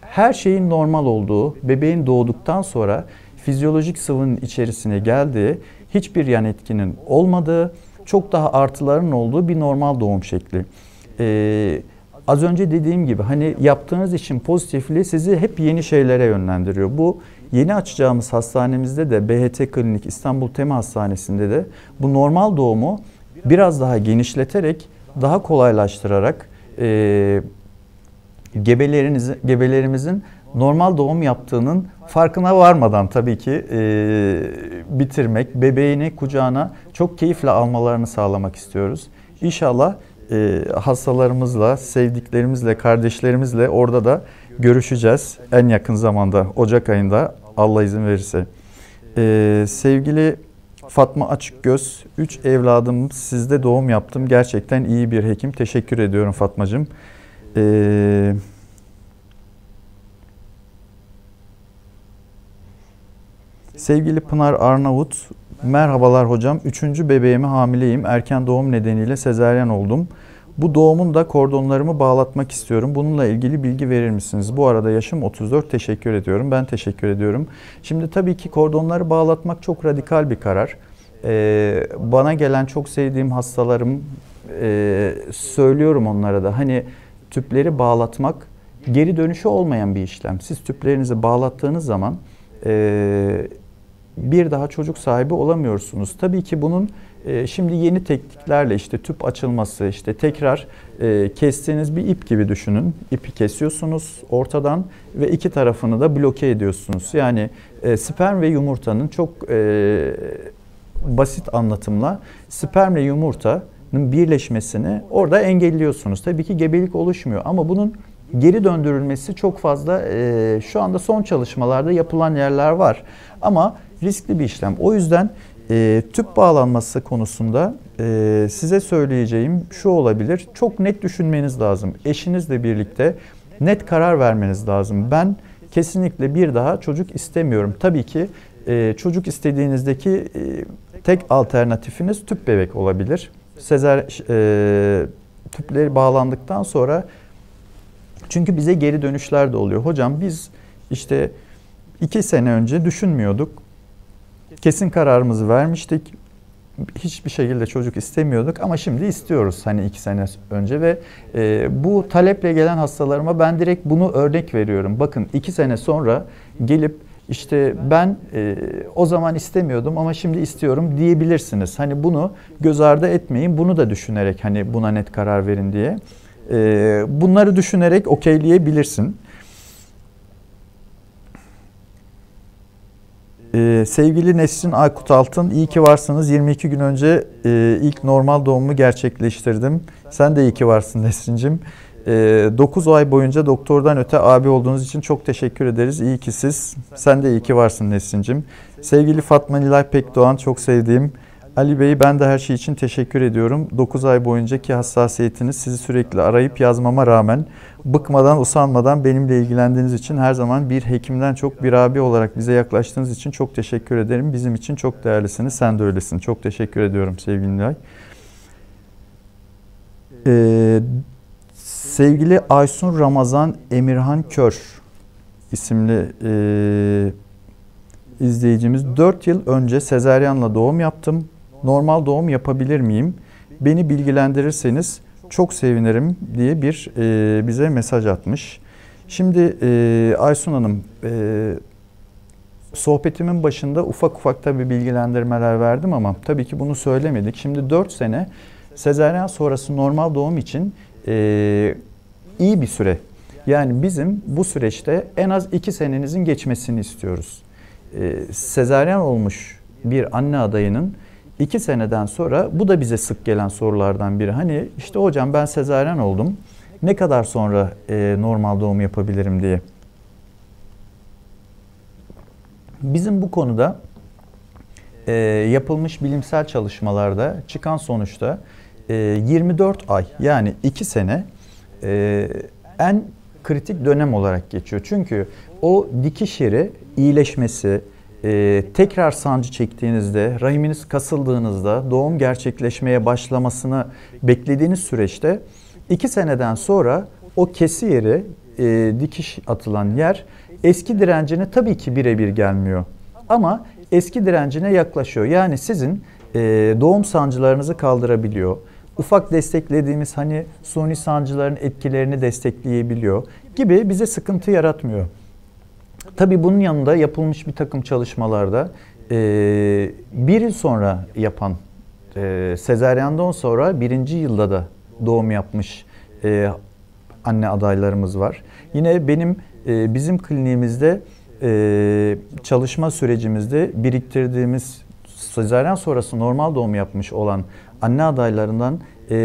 her şeyin normal olduğu, bebeğin doğduktan sonra fizyolojik sıvının içerisine geldiği, hiçbir yan etkinin olmadığı, çok daha artıların olduğu bir normal doğum şekli. Ee, az önce dediğim gibi hani yaptığınız için pozitifliği sizi hep yeni şeylere yönlendiriyor. Bu yeni açacağımız hastanemizde de B H T Klinik İstanbul Tema Hastanesi'nde de bu normal doğumu biraz daha genişleterek, daha kolaylaştırarak e, gebelerimizin normal doğum yaptığının farkına varmadan tabii ki e, bitirmek, bebeğini kucağına çok keyifle almalarını sağlamak istiyoruz. İnşallah e, hastalarımızla, sevdiklerimizle, kardeşlerimizle orada da görüşeceğiz en yakın zamanda, Ocak ayında Allah izin verirse. E, sevgili Fatma Açıkgöz, üç evladım sizde doğum yaptım. Gerçekten iyi bir hekim. Teşekkür ediyorum Fatmacığım. Eee... Sevgili Pınar Arnavut, merhabalar hocam. Üçüncü bebeğimi hamileyim. Erken doğum nedeniyle sezaryen oldum. Bu doğumumda kordonlarımı bağlatmak istiyorum. Bununla ilgili bilgi verir misiniz? Bu arada yaşım otuz dört. Teşekkür ediyorum. Ben teşekkür ediyorum. Şimdi tabii ki kordonları bağlatmak çok radikal bir karar. Ee, bana gelen çok sevdiğim hastalarım, e, söylüyorum onlara da. Hani tüpleri bağlatmak geri dönüşü olmayan bir işlem. Siz tüplerinizi bağlattığınız zaman Ee, bir daha çocuk sahibi olamıyorsunuz. Tabii ki bunun e, şimdi yeni tekniklerle işte tüp açılması, işte tekrar e, kestiğiniz bir ip gibi düşünün. İpi kesiyorsunuz ortadan ve iki tarafını da bloke ediyorsunuz. Yani e, sperm ve yumurtanın çok e, basit anlatımla spermle yumurtanın birleşmesini orada engelliyorsunuz. Tabii ki gebelik oluşmuyor ama bunun geri döndürülmesi çok fazla e, şu anda son çalışmalarda yapılan yerler var. Ama riskli bir işlem. O yüzden e, tüp bağlanması konusunda e, size söyleyeceğim şu olabilir. Çok net düşünmeniz lazım. Eşinizle birlikte net karar vermeniz lazım. Ben kesinlikle bir daha çocuk istemiyorum. Tabii ki e, çocuk istediğinizdeki e, tek alternatifiniz tüp bebek olabilir. Sezar, e, tüpleri bağlandıktan sonra çünkü bize geri dönüşler de oluyor. Hocam biz işte iki sene önce düşünmüyorduk. Kesin kararımızı vermiştik. Hiçbir şekilde çocuk istemiyorduk ama şimdi istiyoruz hani iki sene önce ve e, bu taleple gelen hastalarıma ben direkt bunu örnek veriyorum. Bakın iki sene sonra gelip işte ben e, o zaman istemiyordum ama şimdi istiyorum diyebilirsiniz. Hani bunu göz ardı etmeyin. Bunu da düşünerek hani buna net karar verin diye. Bunları düşünerek okeyleyebilirsin. Ee, sevgili Nesrin Aykut Altın, iyi ki varsınız. yirmi iki gün önce e, ilk normal doğumumu gerçekleştirdim. Sen de iyi ki varsın Nesrin'cim. dokuz ay boyunca doktordan öte abi olduğunuz için çok teşekkür ederiz. İyi ki siz. Sen de iyi ki varsın Neslincim. Sevgili Fatma Nilay Pekdoğan, çok sevdiğim Ali Bey'i ben de her şey için teşekkür ediyorum. dokuz ay boyuncaki hassasiyetiniz, sizi sürekli arayıp yazmama rağmen bıkmadan, usanmadan benimle ilgilendiğiniz için, her zaman bir hekimden çok bir abi olarak bize yaklaştığınız için çok teşekkür ederim. Bizim için çok değerlisiniz. Sen de öylesin. Çok teşekkür ediyorum sevgili Nilay. Ee, sevgili Aysun Ramazan Emirhan Kör isimli e, izleyicimiz. dört yıl önce sezaryenle doğum yaptım. Normal doğum yapabilir miyim? Beni bilgilendirirseniz çok sevinirim diye bir e, bize mesaj atmış. Şimdi e, Aysun Hanım, e, sohbetimin başında ufak ufak tabii bilgilendirmeler verdim ama tabii ki bunu söylemedik. Şimdi dört sene sezaryen sonrası normal doğum için e, iyi bir süre. Yani bizim bu süreçte en az iki senenizin geçmesini istiyoruz. E, sezaryen olmuş bir anne adayının iki seneden sonra, bu da bize sık gelen sorulardan biri. Hani işte hocam ben sezaryen oldum, ne kadar sonra e, normal doğum yapabilirim diye. Bizim bu konuda e, yapılmış bilimsel çalışmalarda çıkan sonuçta e, yirmi dört ay, yani iki sene e, en kritik dönem olarak geçiyor. Çünkü o dikiş yeri iyileşmesi, Ee, tekrar sancı çektiğinizde, rahiminiz kasıldığınızda, doğum gerçekleşmeye başlamasını beklediğiniz süreçte iki seneden sonra o kesi yeri, e, dikiş atılan yer eski direncine tabii ki birebir gelmiyor. Ama eski direncine yaklaşıyor. Yani sizin e, doğum sancılarınızı kaldırabiliyor. Ufak desteklediğimiz hani suni sancıların etkilerini destekleyebiliyor gibi, bize sıkıntı yaratmıyor. Tabii bunun yanında yapılmış bir takım çalışmalarda e, bir yıl sonra yapan, e, sezaryandan sonra birinci yılda da doğum yapmış e, anne adaylarımız var. Yine benim e, bizim kliniğimizde e, çalışma sürecimizde biriktirdiğimiz sezaryen sonrası normal doğum yapmış olan anne adaylarından e,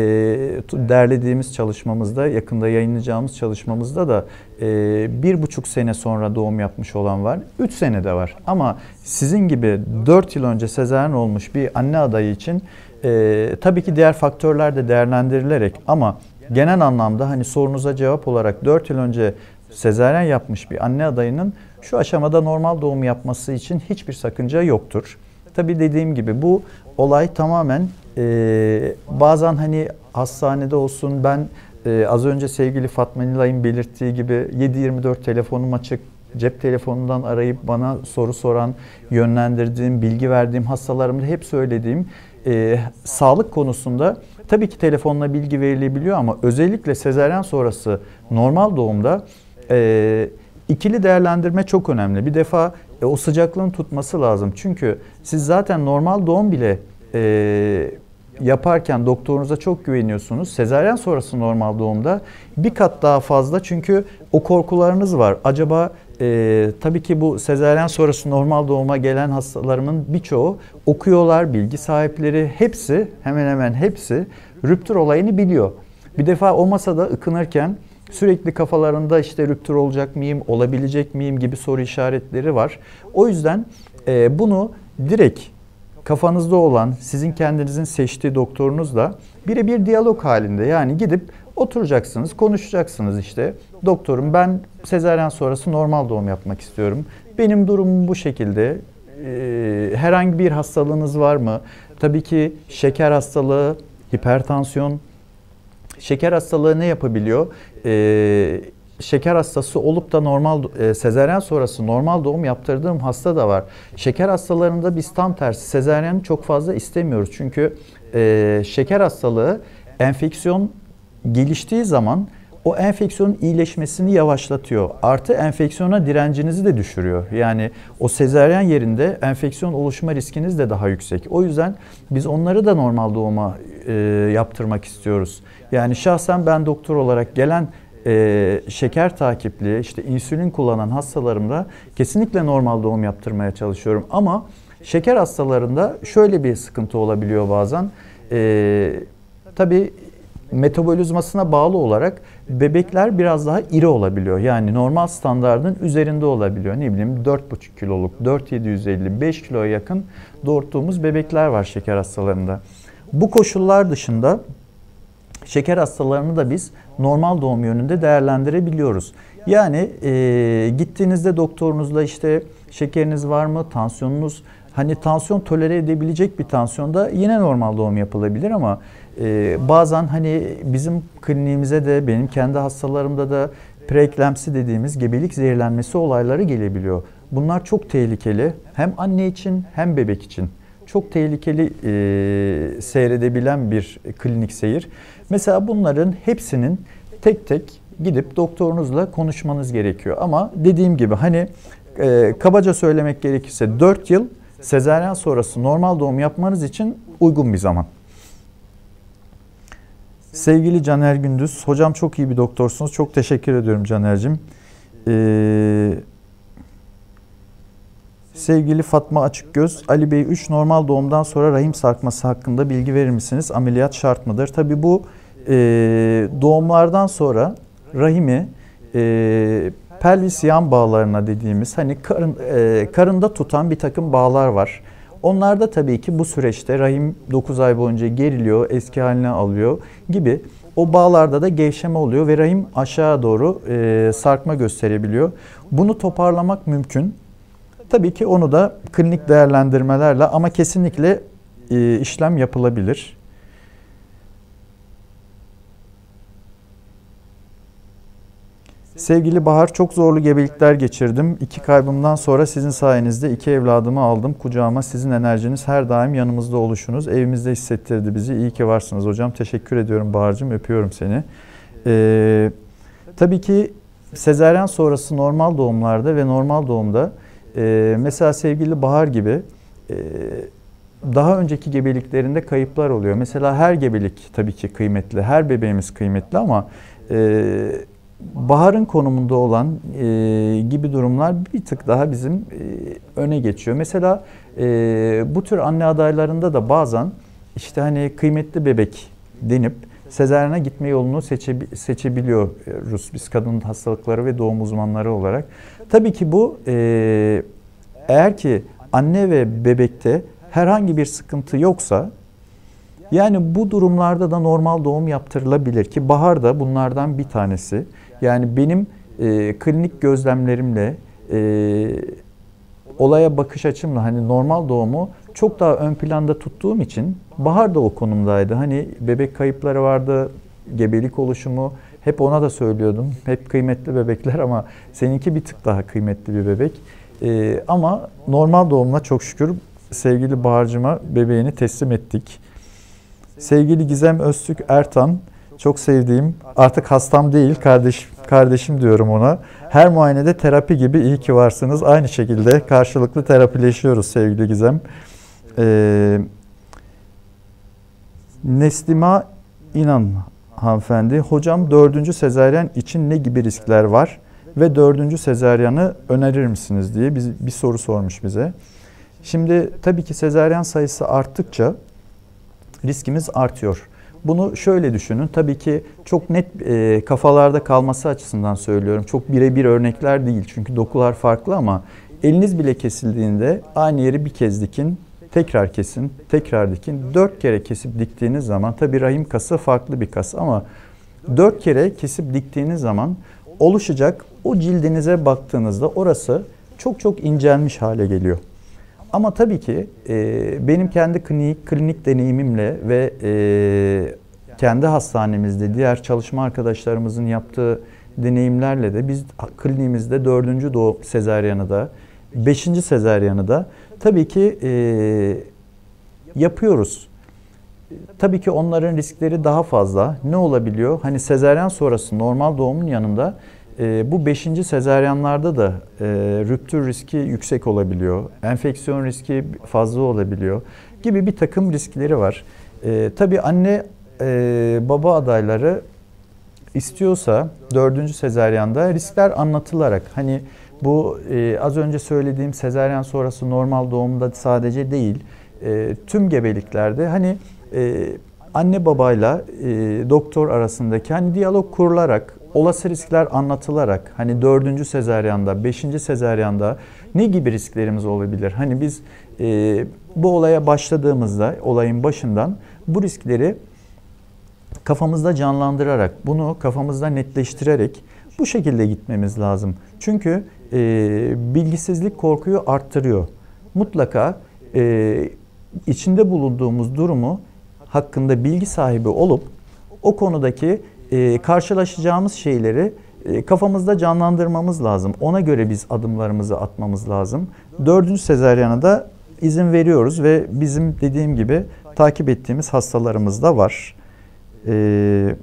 derlediğimiz çalışmamızda, yakında yayınlayacağımız çalışmamızda da e, bir buçuk sene sonra doğum yapmış olan var. Üç sene de var. Ama sizin gibi dört yıl önce sezaryen olmuş bir anne adayı için e, tabii ki diğer faktörler de değerlendirilerek, ama genel anlamda hani sorunuza cevap olarak dört yıl önce sezaryen yapmış bir anne adayının şu aşamada normal doğum yapması için hiçbir sakınca yoktur. Tabii dediğim gibi bu olay tamamen Ee, bazen hani hastanede olsun, ben e, az önce sevgili Fatma Nilay'ın belirttiği gibi yedi yirmi dört telefonum açık, cep telefonundan arayıp bana soru soran, yönlendirdiğim, bilgi verdiğim hastalarımda hep söylediğim, e, sağlık konusunda tabii ki telefonla bilgi verilebiliyor ama özellikle sezaryen sonrası normal doğumda e, ikili değerlendirme çok önemli. Bir defa e, o sıcaklığın tutması lazım, çünkü siz zaten normal doğum bile E, yaparken doktorunuza çok güveniyorsunuz. Sezaryen sonrası normal doğumda bir kat daha fazla, çünkü o korkularınız var. Acaba e, tabii ki bu sezaryen sonrası normal doğuma gelen hastalarımın birçoğu okuyorlar, bilgi sahipleri, hepsi, hemen hemen hepsi rüptür olayını biliyor. Bir defa o masada ıkınırken sürekli kafalarında işte rüptür olacak mıyım, olabilecek miyim gibi soru işaretleri var. O yüzden e, bunu direkt kafanızda olan, sizin kendinizin seçtiği doktorunuzla birebir diyalog halinde, yani gidip oturacaksınız, konuşacaksınız işte. Doktorum, ben sezaryen sonrası normal doğum yapmak istiyorum. Benim durumum bu şekilde. Ee, herhangi bir hastalığınız var mı? Tabii ki şeker hastalığı, hipertansiyon. Şeker hastalığı ne yapabiliyor? Ee, Şeker hastası olup da normal e, sezaryen sonrası normal doğum yaptırdığım hasta da var. Şeker hastalarında biz tam tersi sezaryeni çok fazla istemiyoruz. Çünkü e, şeker hastalığı, enfeksiyon geliştiği zaman o enfeksiyonun iyileşmesini yavaşlatıyor. Artı enfeksiyona direncinizi de düşürüyor. Yani o sezaryen yerinde enfeksiyon oluşma riskiniz de daha yüksek. O yüzden biz onları da normal doğuma e, yaptırmak istiyoruz. Yani şahsen ben doktor olarak gelen Ee, şeker takipli, işte insülin kullanan hastalarımda kesinlikle normal doğum yaptırmaya çalışıyorum. Ama şeker hastalarında şöyle bir sıkıntı olabiliyor bazen. Ee, tabii metabolizmasına bağlı olarak bebekler biraz daha iri olabiliyor. Yani normal standardın üzerinde olabiliyor. Ne bileyim dört buçuk kiloluk, dört bin yedi yüz elli, beş kiloya yakın doğurttuğumuz bebekler var şeker hastalarında. Bu koşullar dışında şeker hastalarını da biz normal doğum yönünde değerlendirebiliyoruz. Yani e, gittiğinizde doktorunuzla işte şekeriniz var mı, tansiyonunuz, hani tansiyon tolere edebilecek bir tansiyonda yine normal doğum yapılabilir ama e, bazen hani bizim kliniğimize de, benim kendi hastalarımda da preeklemsi dediğimiz gebelik zehirlenmesi olayları gelebiliyor. Bunlar çok tehlikeli, hem anne için hem bebek için. Çok tehlikeli e, seyredebilen bir klinik seyir. Mesela bunların hepsinin tek tek gidip doktorunuzla konuşmanız gerekiyor. Ama dediğim gibi hani e, kabaca söylemek gerekirse dört yıl sezaryen sonrası normal doğum yapmanız için uygun bir zaman. Sevgili Caner Gündüz, hocam çok iyi bir doktorsunuz. Çok teşekkür ediyorum Caner'cim. Ee, Sevgili Fatma Açıkgöz, Ali Bey üç normal doğumdan sonra rahim sarkması hakkında bilgi verir misiniz? Ameliyat şart mıdır? Tabii bu e, doğumlardan sonra rahimi e, pelvis yan bağlarına dediğimiz hani karın, e, karında tutan bir takım bağlar var. Onlar da tabii ki bu süreçte rahim dokuz ay boyunca geriliyor, eski haline alıyor gibi. O bağlarda da gevşeme oluyor ve rahim aşağı doğru e, sarkma gösterebiliyor. Bunu toparlamak mümkün. Tabii ki onu da klinik değerlendirmelerle ama kesinlikle e, işlem yapılabilir. Sevgili Bahar, çok zorlu gebelikler geçirdim. İki kaybımdan sonra sizin sayenizde iki evladımı aldım kucağıma. Sizin enerjiniz her daim yanımızda oluşunuz. Evimizde hissettirdi bizi. İyi ki varsınız hocam. Teşekkür ediyorum Bahar'cığım. Öpüyorum seni. E, tabii ki sezaryen sonrası normal doğumlarda ve normal doğumda Ee, mesela sevgili Bahar gibi e, daha önceki gebeliklerinde kayıplar oluyor. Mesela her gebelik tabii ki kıymetli, her bebeğimiz kıymetli ama e, Bahar'ın konumunda olan e, gibi durumlar bir tık daha bizim e, öne geçiyor. Mesela e, bu tür anne adaylarında da bazen işte hani kıymetli bebek denip sezaryene gitme yolunu seçe, seçebiliyoruz biz kadın hastalıkları ve doğum uzmanları olarak. Tabii ki bu e, eğer ki anne ve bebekte herhangi bir sıkıntı yoksa yani bu durumlarda da normal doğum yaptırılabilir ki Bahar da bunlardan bir tanesi. Yani benim e, klinik gözlemlerimle e, olaya bakış açımla hani normal doğumu çok daha ön planda tuttuğum için Bahar da o konumdaydı. Hani bebek kayıpları vardı, gebelik oluşumu. Hep ona da söylüyordum. Hep kıymetli bebekler ama seninki bir tık daha kıymetli bir bebek. Ee, ama normal doğumla çok şükür sevgili Bahar'cığıma bebeğini teslim ettik. Sevgili Gizem Öztük Ertan, çok sevdiğim, artık hastam değil, kardeşim, kardeşim diyorum ona. Her muayenede terapi gibi iyi ki varsınız. Aynı şekilde karşılıklı terapileşiyoruz sevgili Gizem. Ee, Neslima İnan hanımefendi, hocam dördüncü sezaryen için ne gibi riskler var ve dördüncü sezaryanı önerir misiniz diye bir soru sormuş bize. Şimdi tabii ki sezaryen sayısı arttıkça riskimiz artıyor. Bunu şöyle düşünün, tabii ki çok net e, kafalarda kalması açısından söylüyorum. Çok birebir örnekler değil çünkü dokular farklı ama eliniz bile kesildiğinde aynı yeri bir kez dikin. Tekrar kesin, tekrar dikin. Dört kere kesip diktiğiniz zaman, tabii rahim kası farklı bir kas ama dört kere kesip diktiğiniz zaman oluşacak o cildinize baktığınızda orası çok çok incelmiş hale geliyor. Ama tabii ki e, benim kendi klinik, klinik deneyimimle ve e, kendi hastanemizde diğer çalışma arkadaşlarımızın yaptığı deneyimlerle de biz kliniğimizde dördüncü doğum sezaryanı da, beşinci sezaryanı da tabii ki e, yapıyoruz. Tabii ki onların riskleri daha fazla. Ne olabiliyor? Hani sezaryen sonrası normal doğumun yanında e, bu beşinci sezaryenlerde de e, rüptür riski yüksek olabiliyor. Enfeksiyon riski fazla olabiliyor gibi bir takım riskleri var. E, tabii anne e, baba adayları istiyorsa dördüncü sezaryanda riskler anlatılarak hani bu e, az önce söylediğim sezaryen sonrası normal doğumda sadece değil, e, tüm gebeliklerde hani e, anne babayla e, doktor arasındaki hani diyalog kurularak, olası riskler anlatılarak, hani dördüncü sezaryanda, beşinci sezaryanda ne gibi risklerimiz olabilir? Hani biz e, bu olaya başladığımızda, olayın başından bu riskleri kafamızda canlandırarak, bunu kafamızda netleştirerek bu şekilde gitmemiz lazım. Çünkü e, bilgisizlik korkuyu arttırıyor. Mutlaka e, içinde bulunduğumuz durumu hakkında bilgi sahibi olup o konudaki e, karşılaşacağımız şeyleri e, kafamızda canlandırmamız lazım. Ona göre biz adımlarımızı atmamız lazım. Dördüncü sezaryana da izin veriyoruz ve bizim dediğim gibi takip ettiğimiz hastalarımız da var. Ee,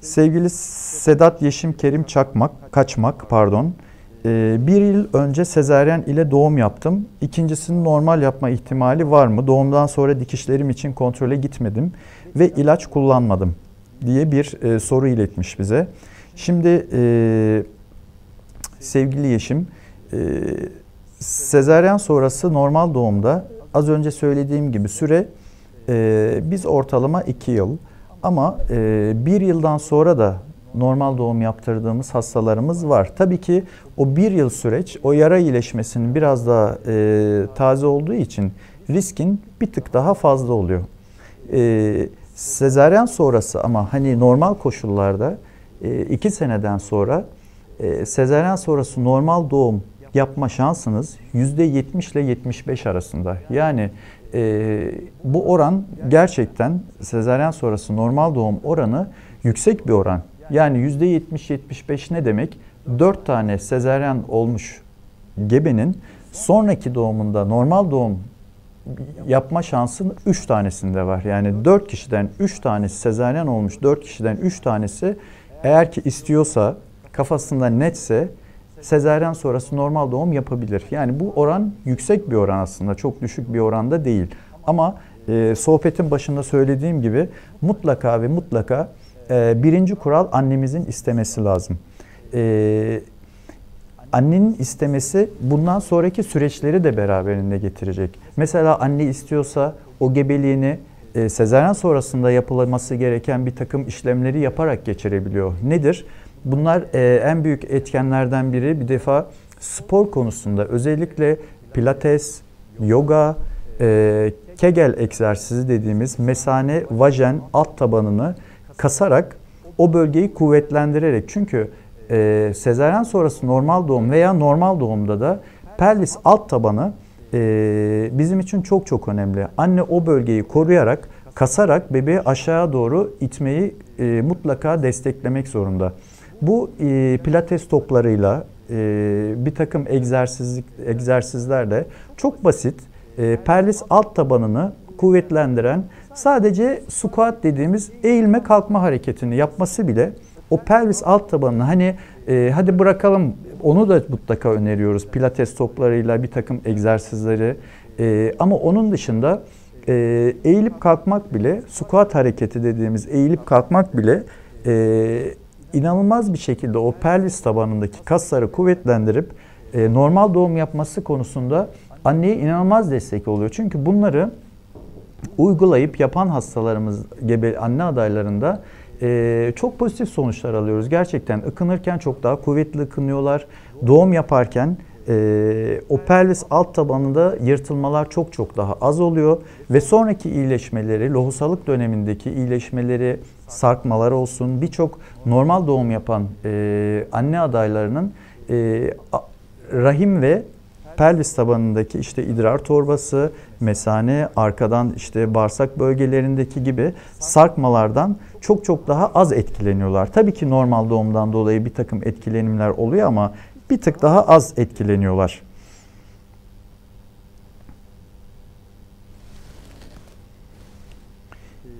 sevgili Sedat Yeşim Kerim Çakmak, Kaçmak pardon. Ee, bir yıl önce sezaryen ile doğum yaptım. İkincisini normal yapma ihtimali var mı? Doğumdan sonra dikişlerim için kontrole gitmedim ve ilaç kullanmadım diye bir e, soru iletmiş bize. Şimdi e, sevgili Yeşim, e, sezaryen sonrası normal doğumda az önce söylediğim gibi süre Ee, biz ortalama iki yıl ama bir yıldan sonra da normal doğum yaptırdığımız hastalarımız var. Tabii ki o bir yıl süreç o yara iyileşmesinin biraz daha e, taze olduğu için riskin bir tık daha fazla oluyor. E, sezaryen sonrası ama hani normal koşullarda iki seneden sonra e, sezaryen sonrası normal doğum yapma şansınız yüzde yetmiş ile yetmiş beş arasında. Yani Ee, bu oran gerçekten sezaryen sonrası normal doğum oranı yüksek bir oran. Yani yüzde yetmiş yetmiş beş ne demek? dört tane sezaryen olmuş gebenin sonraki doğumunda normal doğum yapma şansının üç tanesinde var. Yani dört kişiden üç tanesi sezaryen olmuş, dört kişiden üç tanesi eğer ki istiyorsa, kafasında netse sezaryen sonrası normal doğum yapabilir. Yani bu oran yüksek bir oran aslında. Çok düşük bir oranda değil. Ama e, sohbetin başında söylediğim gibi mutlaka ve mutlaka e, birinci kural annemizin istemesi lazım. E, annenin istemesi bundan sonraki süreçleri de beraberinde getirecek. Mesela anne istiyorsa o gebeliğini e, sezaryen sonrasında yapılması gereken bir takım işlemleri yaparak geçirebiliyor. Nedir? Bunlar e, en büyük etkenlerden biri bir defa spor konusunda özellikle pilates, yoga, e, kegel egzersizi dediğimiz mesane, vajen, alt tabanını kasarak o bölgeyi kuvvetlendirerek. Çünkü e, sezaryen sonrası normal doğum veya normal doğumda da pelvis alt tabanı e, bizim için çok çok önemli. Anne o bölgeyi koruyarak, kasarak bebeği aşağı doğru itmeyi e, mutlaka desteklemek zorunda. Bu e, pilates toplarıyla e, bir takım egzersizlik, egzersizlerle çok basit e, pelvis alt tabanını kuvvetlendiren sadece squat dediğimiz eğilme kalkma hareketini yapması bile o pelvis alt tabanını hani e, hadi bırakalım onu da mutlaka öneriyoruz pilates toplarıyla bir takım egzersizleri e, ama onun dışında e, eğilip kalkmak bile squat hareketi dediğimiz eğilip kalkmak bile e, İnanılmaz bir şekilde o pelvis tabanındaki kasları kuvvetlendirip e, normal doğum yapması konusunda anneye inanılmaz destek oluyor. Çünkü bunları uygulayıp yapan hastalarımız, gebe anne adaylarında e, çok pozitif sonuçlar alıyoruz. Gerçekten ıkınırken çok daha kuvvetli ıkınıyorlar. Doğum yaparken e, o pelvis alt tabanında yırtılmalar çok çok daha az oluyor. Ve sonraki iyileşmeleri, lohusalık dönemindeki iyileşmeleri, sarkmalar olsun birçok normal doğum yapan e, anne adaylarının e, rahim ve pelvis tabanındaki işte idrar torbası, mesane, arkadan işte bağırsak bölgelerindeki gibi sarkmalardan çok çok daha az etkileniyorlar. Tabii ki normal doğumdan dolayı bir takım etkilenimler oluyor ama bir tık daha az etkileniyorlar.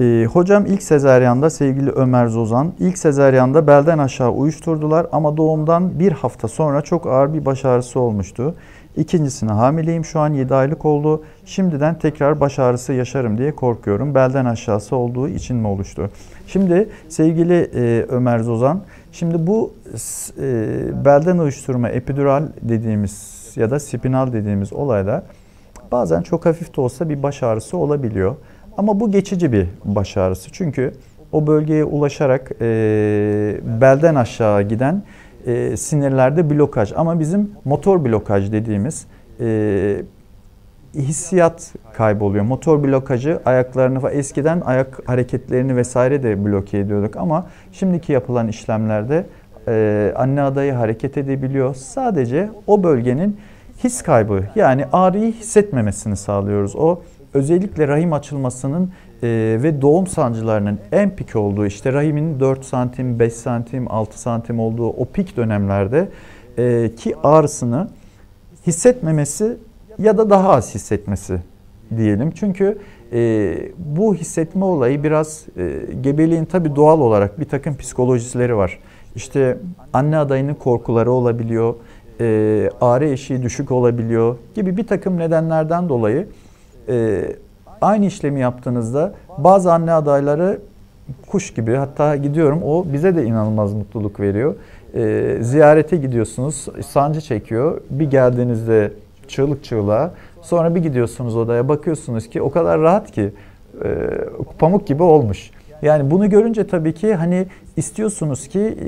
Ee, hocam ilk sezaryanda sevgili Ömer Zozan, ilk sezaryanda belden aşağı uyuşturdular ama doğumdan bir hafta sonra çok ağır bir baş ağrısı olmuştu. İkincisine hamileyim şu an yedi aylık oldu. Şimdiden tekrar baş ağrısı yaşarım diye korkuyorum. Belden aşağısı olduğu için mi oluştu? Şimdi sevgili e, Ömer Zozan, şimdi bu e, belden uyuşturma epidural dediğimiz ya da spinal dediğimiz olayda bazen çok hafif de olsa bir baş ağrısı olabiliyor. Ama bu geçici bir baş ağrısı. Çünkü o bölgeye ulaşarak e, belden aşağı giden e, sinirlerde blokaj. Ama bizim motor blokaj dediğimiz e, hissiyat kayboluyor. Motor blokajı ayaklarını falan, eskiden ayak hareketlerini vesaire de bloke ediyorduk. Ama şimdiki yapılan işlemlerde e, anne adayı hareket edebiliyor. Sadece o bölgenin his kaybı, yani ağrıyı hissetmemesini sağlıyoruz. O özellikle rahim açılmasının e, ve doğum sancılarının en pik olduğu, işte rahimin dört santim, beş santim, altı santim olduğu o pik dönemlerde e, ki ağrısını hissetmemesi ya da daha az hissetmesi diyelim. Çünkü e, bu hissetme olayı biraz e, gebeliğin tabii doğal olarak bir takım psikolojileri var. İşte anne adayının korkuları olabiliyor, e, ağrı eşiği düşük olabiliyor gibi bir takım nedenlerden dolayı Ee, aynı işlemi yaptığınızda bazı anne adayları kuş gibi, hatta gidiyorum, o bize de inanılmaz mutluluk veriyor. Ee, ziyarete gidiyorsunuz, sancı çekiyor, bir geldiğinizde çığlık çığlığa, sonra bir gidiyorsunuz odaya, bakıyorsunuz ki o kadar rahat ki e, pamuk gibi olmuş. Yani bunu görünce tabii ki hani istiyorsunuz ki e,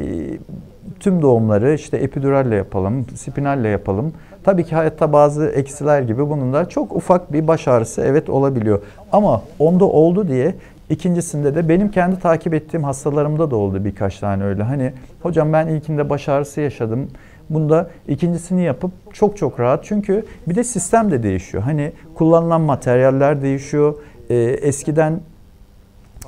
tüm doğumları işte epidüralle yapalım, spinalle yapalım. Tabii ki hayatta bazı eksiler gibi bunun da çok ufak bir baş ağrısı evet olabiliyor. Ama onda oldu diye ikincisinde de, benim kendi takip ettiğim hastalarımda da oldu birkaç tane öyle. Hani hocam ben ilkinde baş ağrısı yaşadım. Bunda ikincisini yapıp çok çok rahat. Çünkü bir de sistem de değişiyor. Hani kullanılan materyaller değişiyor. Ee, eskiden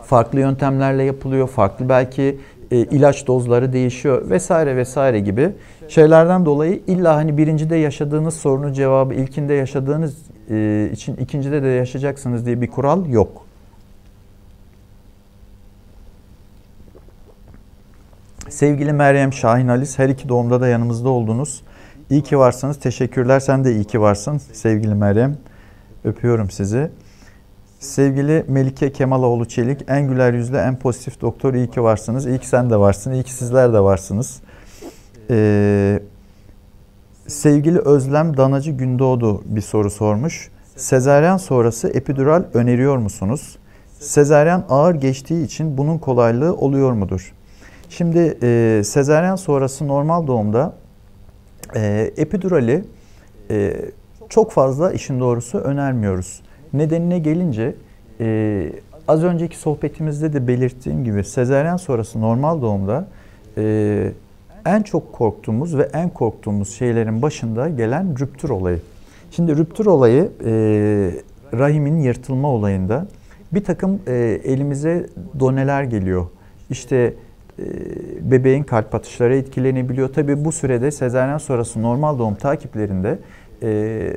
farklı yöntemlerle yapılıyor. Farklı belki e, ilaç dozları değişiyor vesaire vesaire gibi şeylerden dolayı illa hani birincide yaşadığınız sorunun cevabı ilkinde yaşadığınız e, için ikincide de yaşayacaksınız diye bir kural yok. Sevgili Meryem Şahinaliz, her iki doğumda da yanımızda oldunuz. İyi ki varsınız. Teşekkürler. Sen de iyi ki varsın sevgili Meryem. Öpüyorum sizi. Sevgili Melike Kemaloğlu Çelik, en güler yüzlü, en pozitif doktor, iyi ki varsınız. İyi ki sen de varsın, iyi ki sizler de varsınız. Ee, sevgili Özlem Danacı Gündoğdu bir soru sormuş. Sezaryen sonrası epidural öneriyor musunuz? Sezaryen ağır geçtiği için bunun kolaylığı oluyor mudur? Şimdi e, sezaryen sonrası normal doğumda e, epidurali e, çok fazla, işin doğrusu, önermiyoruz. Nedenine gelince e, az önceki sohbetimizde de belirttiğim gibi sezaryen sonrası normal doğumda e, en çok korktuğumuz ve en korktuğumuz şeylerin başında gelen rüptür olayı. Şimdi rüptür olayı e, rahimin yırtılma olayında bir takım e, elimize doneler geliyor. İşte e, bebeğin kalp atışları etkilenebiliyor. Tabii bu sürede sezaryen sonrası normal doğum takiplerinde e,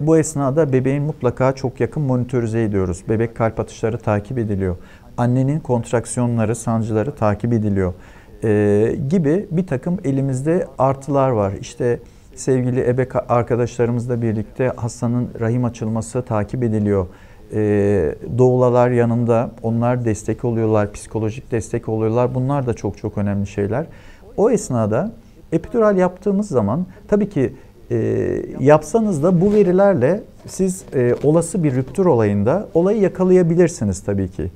bu esnada bebeğin mutlaka çok yakın monitörize ediyoruz. Bebek kalp atışları takip ediliyor. Annenin kontraksiyonları, sancıları takip ediliyor. Ee, gibi bir takım elimizde artılar var. İşte sevgili ebe arkadaşlarımızla birlikte hastanın rahim açılması takip ediliyor. Ee, doğulalar yanında, onlar destek oluyorlar, psikolojik destek oluyorlar. Bunlar da çok çok önemli şeyler. O esnada epidural yaptığımız zaman tabii ki E, yapsanız da bu verilerle siz e, olası bir rüptür olayında olayı yakalayabilirsiniz tabii ki.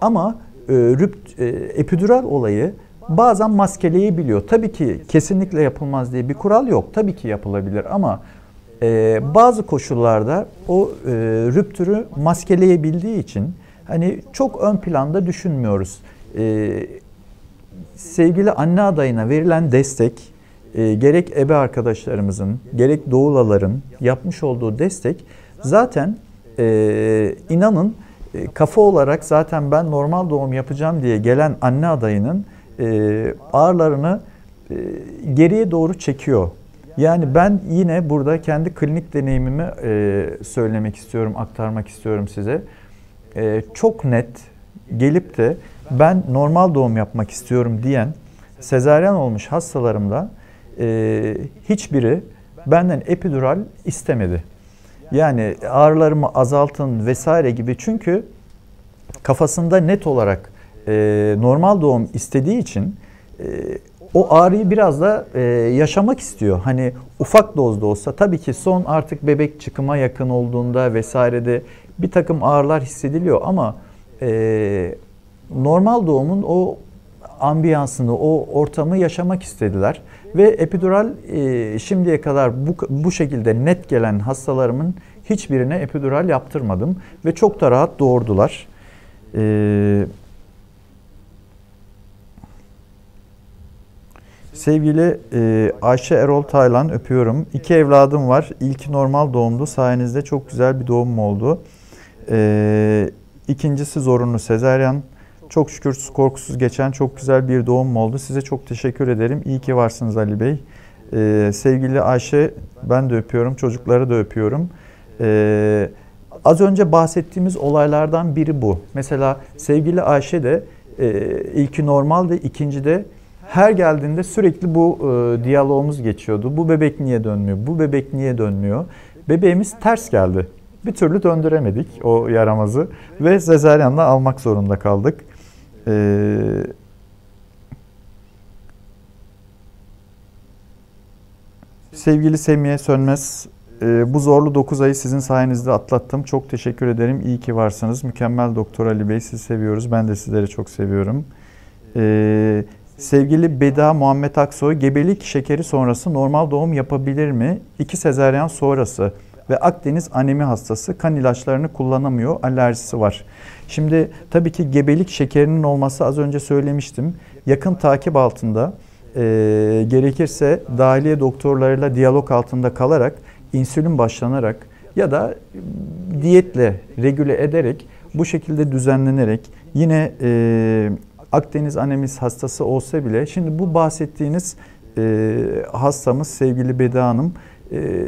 Ama e, rüpt, e, epidural olayı bazen maskeleyebiliyor. Tabii ki kesinlikle yapılmaz diye bir kural yok. Tabii ki yapılabilir ama e, bazı koşullarda o e, rüptürü maskeleyebildiği için hani çok ön planda düşünmüyoruz. E, sevgili anne adayına verilen destek, E, gerek ebe arkadaşlarımızın, gerek doğulaların yapmış olduğu destek zaten e, inanın e, kafa olarak zaten ben normal doğum yapacağım diye gelen anne adayının e, ağırlarını e, geriye doğru çekiyor. Yani ben yine burada kendi klinik deneyimimi e, söylemek istiyorum, aktarmak istiyorum size. E, çok net gelip de ben normal doğum yapmak istiyorum diyen sezaryen olmuş hastalarımda Ee, hiçbiri benden epidural istemedi. Yani ağrılarımı azaltın vesaire gibi, çünkü kafasında net olarak e, normal doğum istediği için e, o ağrıyı biraz da e, yaşamak istiyor. Hani ufak dozda olsa, tabii ki son artık bebek çıkıma yakın olduğunda vesairede bir takım ağrılar hissediliyor ama e, normal doğumun o ambiyansını, o ortamı yaşamak istediler. Ve epidural e, şimdiye kadar bu, bu şekilde net gelen hastalarımın hiçbirine epidural yaptırmadım. Ve çok da rahat doğurdular. E, sevgili e, Ayşe Erol Taylan, öpüyorum. İki evladım var. İlki normal doğumdu. Sayenizde çok güzel bir doğum oldu. E, ikincisi zorunlu sezaryen. Çok şükür korkusuz geçen çok güzel bir doğum oldu. Size çok teşekkür ederim. İyi ki varsınız Ali Bey. Ee, sevgili Ayşe, ben de öpüyorum. Çocukları da öpüyorum. Ee, az önce bahsettiğimiz olaylardan biri bu. Mesela sevgili Ayşe de e, ilki normalde, ikinci de her geldiğinde sürekli bu e, diyalogumuz geçiyordu. Bu bebek niye dönmüyor? Bu bebek niye dönmüyor? Bebeğimiz ters geldi. Bir türlü döndüremedik o yaramazı ve sezaryenle almak zorunda kaldık. Ee, sevgili Semiha Sönmez, e, bu zorlu dokuz ayı sizin sayenizde atlattım. Çok teşekkür ederim. İyi ki varsınız. Mükemmel Doktor Ali Bey, sizi seviyoruz. Ben de sizleri çok seviyorum. Ee, sevgili Beda Muhammed Aksoy, gebelik şekeri sonrası normal doğum yapabilir mi? İki sezaryen sonrası ve Akdeniz anemi hastası, kan ilaçlarını kullanamıyor, alerjisi var. Şimdi tabii ki gebelik şekerinin olması, az önce söylemiştim, yakın takip altında e, gerekirse dahiliye doktorlarıyla diyalog altında kalarak, insülin başlanarak ya da diyetle regüle ederek, bu şekilde düzenlenerek yine e, Akdeniz anemisi hastası olsa bile, şimdi bu bahsettiğiniz e, hastamız sevgili Beda Hanım, e,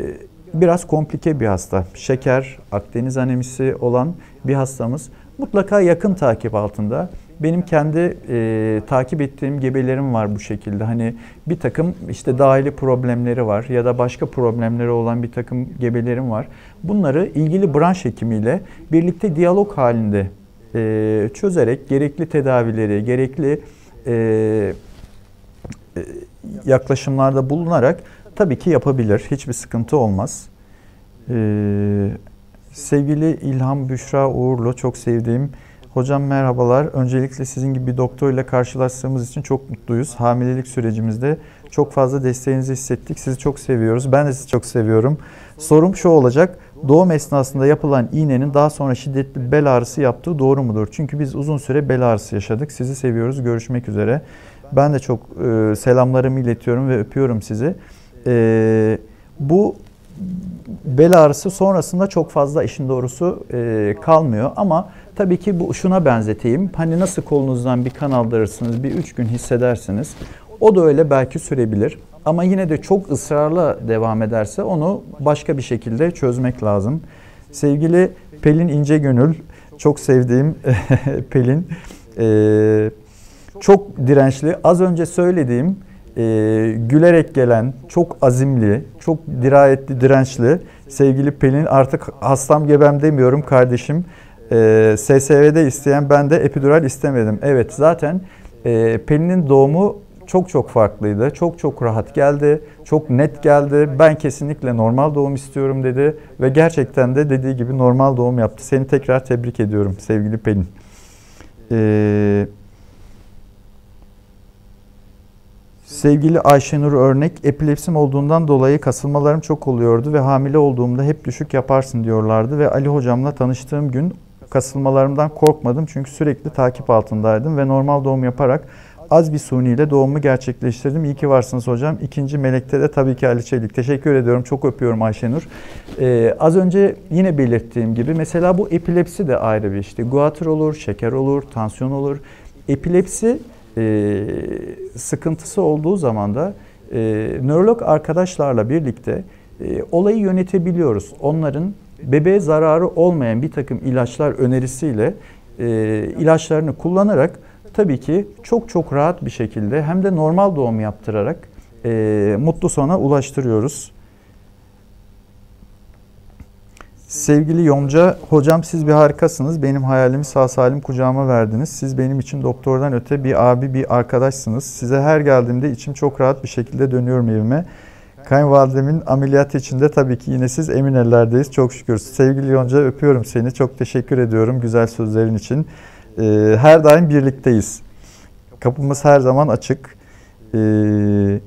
biraz komplike bir hasta. Şeker, Akdeniz anemisi olan bir hastamız. Mutlaka yakın takip altında. Benim kendi e, takip ettiğim gebelerim var bu şekilde. Hani bir takım işte dahili problemleri var ya da başka problemleri olan bir takım gebelerim var. Bunları ilgili branş hekimiyle birlikte diyalog halinde e, çözerek gerekli tedavileri, gerekli e, yaklaşımlarda bulunarak tabii ki yapabilir. Hiçbir sıkıntı olmaz. Ee, sevgili İlham Büşra Uğurlu, çok sevdiğim. Hocam merhabalar. Öncelikle sizin gibi bir doktorla karşılaştığımız için çok mutluyuz. Hamilelik sürecimizde çok fazla desteğinizi hissettik. Sizi çok seviyoruz. Ben de sizi çok seviyorum. Sorum şu olacak. Doğum esnasında yapılan iğnenin daha sonra şiddetli bel ağrısı yaptığı doğru mudur? Çünkü biz uzun süre bel ağrısı yaşadık. Sizi seviyoruz. Görüşmek üzere. Ben de çok e, selamlarımı iletiyorum ve öpüyorum sizi. Ee, bu bel ağrısı sonrasında çok fazla işin doğrusu e, kalmıyor ama tabii ki bu şuna benzeteyim. Hani nasıl kolunuzdan bir kan aldırırsınız, bir üç gün hissedersiniz. O da öyle belki sürebilir ama yine de çok ısrarla devam ederse onu başka bir şekilde çözmek lazım. Sevgili Pelin İncegönül, çok sevdiğim Pelin, e, çok dirençli, az önce söylediğim, Ee, gülerek gelen, çok azimli, çok dirayetli, dirençli sevgili Pelin, artık hastam gebem demiyorum kardeşim. Ee, S S V'de isteyen, ben de epidural istemedim. Evet, zaten e, Pelin'in doğumu çok çok farklıydı. Çok çok rahat geldi, çok net geldi. Ben kesinlikle normal doğum istiyorum dedi ve gerçekten de dediği gibi normal doğum yaptı. Seni tekrar tebrik ediyorum sevgili Pelin. Ee, Sevgili Ayşenur Örnek, epilepsim olduğundan dolayı kasılmalarım çok oluyordu ve hamile olduğumda hep düşük yaparsın diyorlardı ve Ali hocamla tanıştığım gün kasılmalarımdan korkmadım çünkü sürekli takip altındaydım ve normal doğum yaparak az bir suniyle doğumumu gerçekleştirdim. İyi ki varsınız hocam. İkinci melekte de tabii ki Ali Çelik. Teşekkür ediyorum. Çok öpüyorum Ayşenur. Ee, az önce yine belirttiğim gibi mesela bu epilepsi de ayrı bir işte. Guatr olur, şeker olur, tansiyon olur. Epilepsi Ee, sıkıntısı olduğu zaman da e, nörolog arkadaşlarla birlikte e, olayı yönetebiliyoruz. Onların bebeğe zararı olmayan bir takım ilaçlar önerisiyle e, ilaçlarını kullanarak tabii ki çok çok rahat bir şekilde hem de normal doğum yaptırarak e, mutlu sona ulaştırıyoruz. Sevgili Yonca, hocam siz bir harikasınız. Benim hayalimi sağ salim kucağıma verdiniz. Siz benim için doktordan öte bir abi, bir arkadaşsınız. Size her geldiğimde içim çok rahat bir şekilde dönüyorum evime. Kayınvalidemin ameliyatı içinde tabii ki yine siz emin ellerdeyiz. Çok şükür. Sevgili Yonca, öpüyorum seni. Çok teşekkür ediyorum güzel sözlerin için. Ee, her daim birlikteyiz. Kapımız her zaman açık. Ee,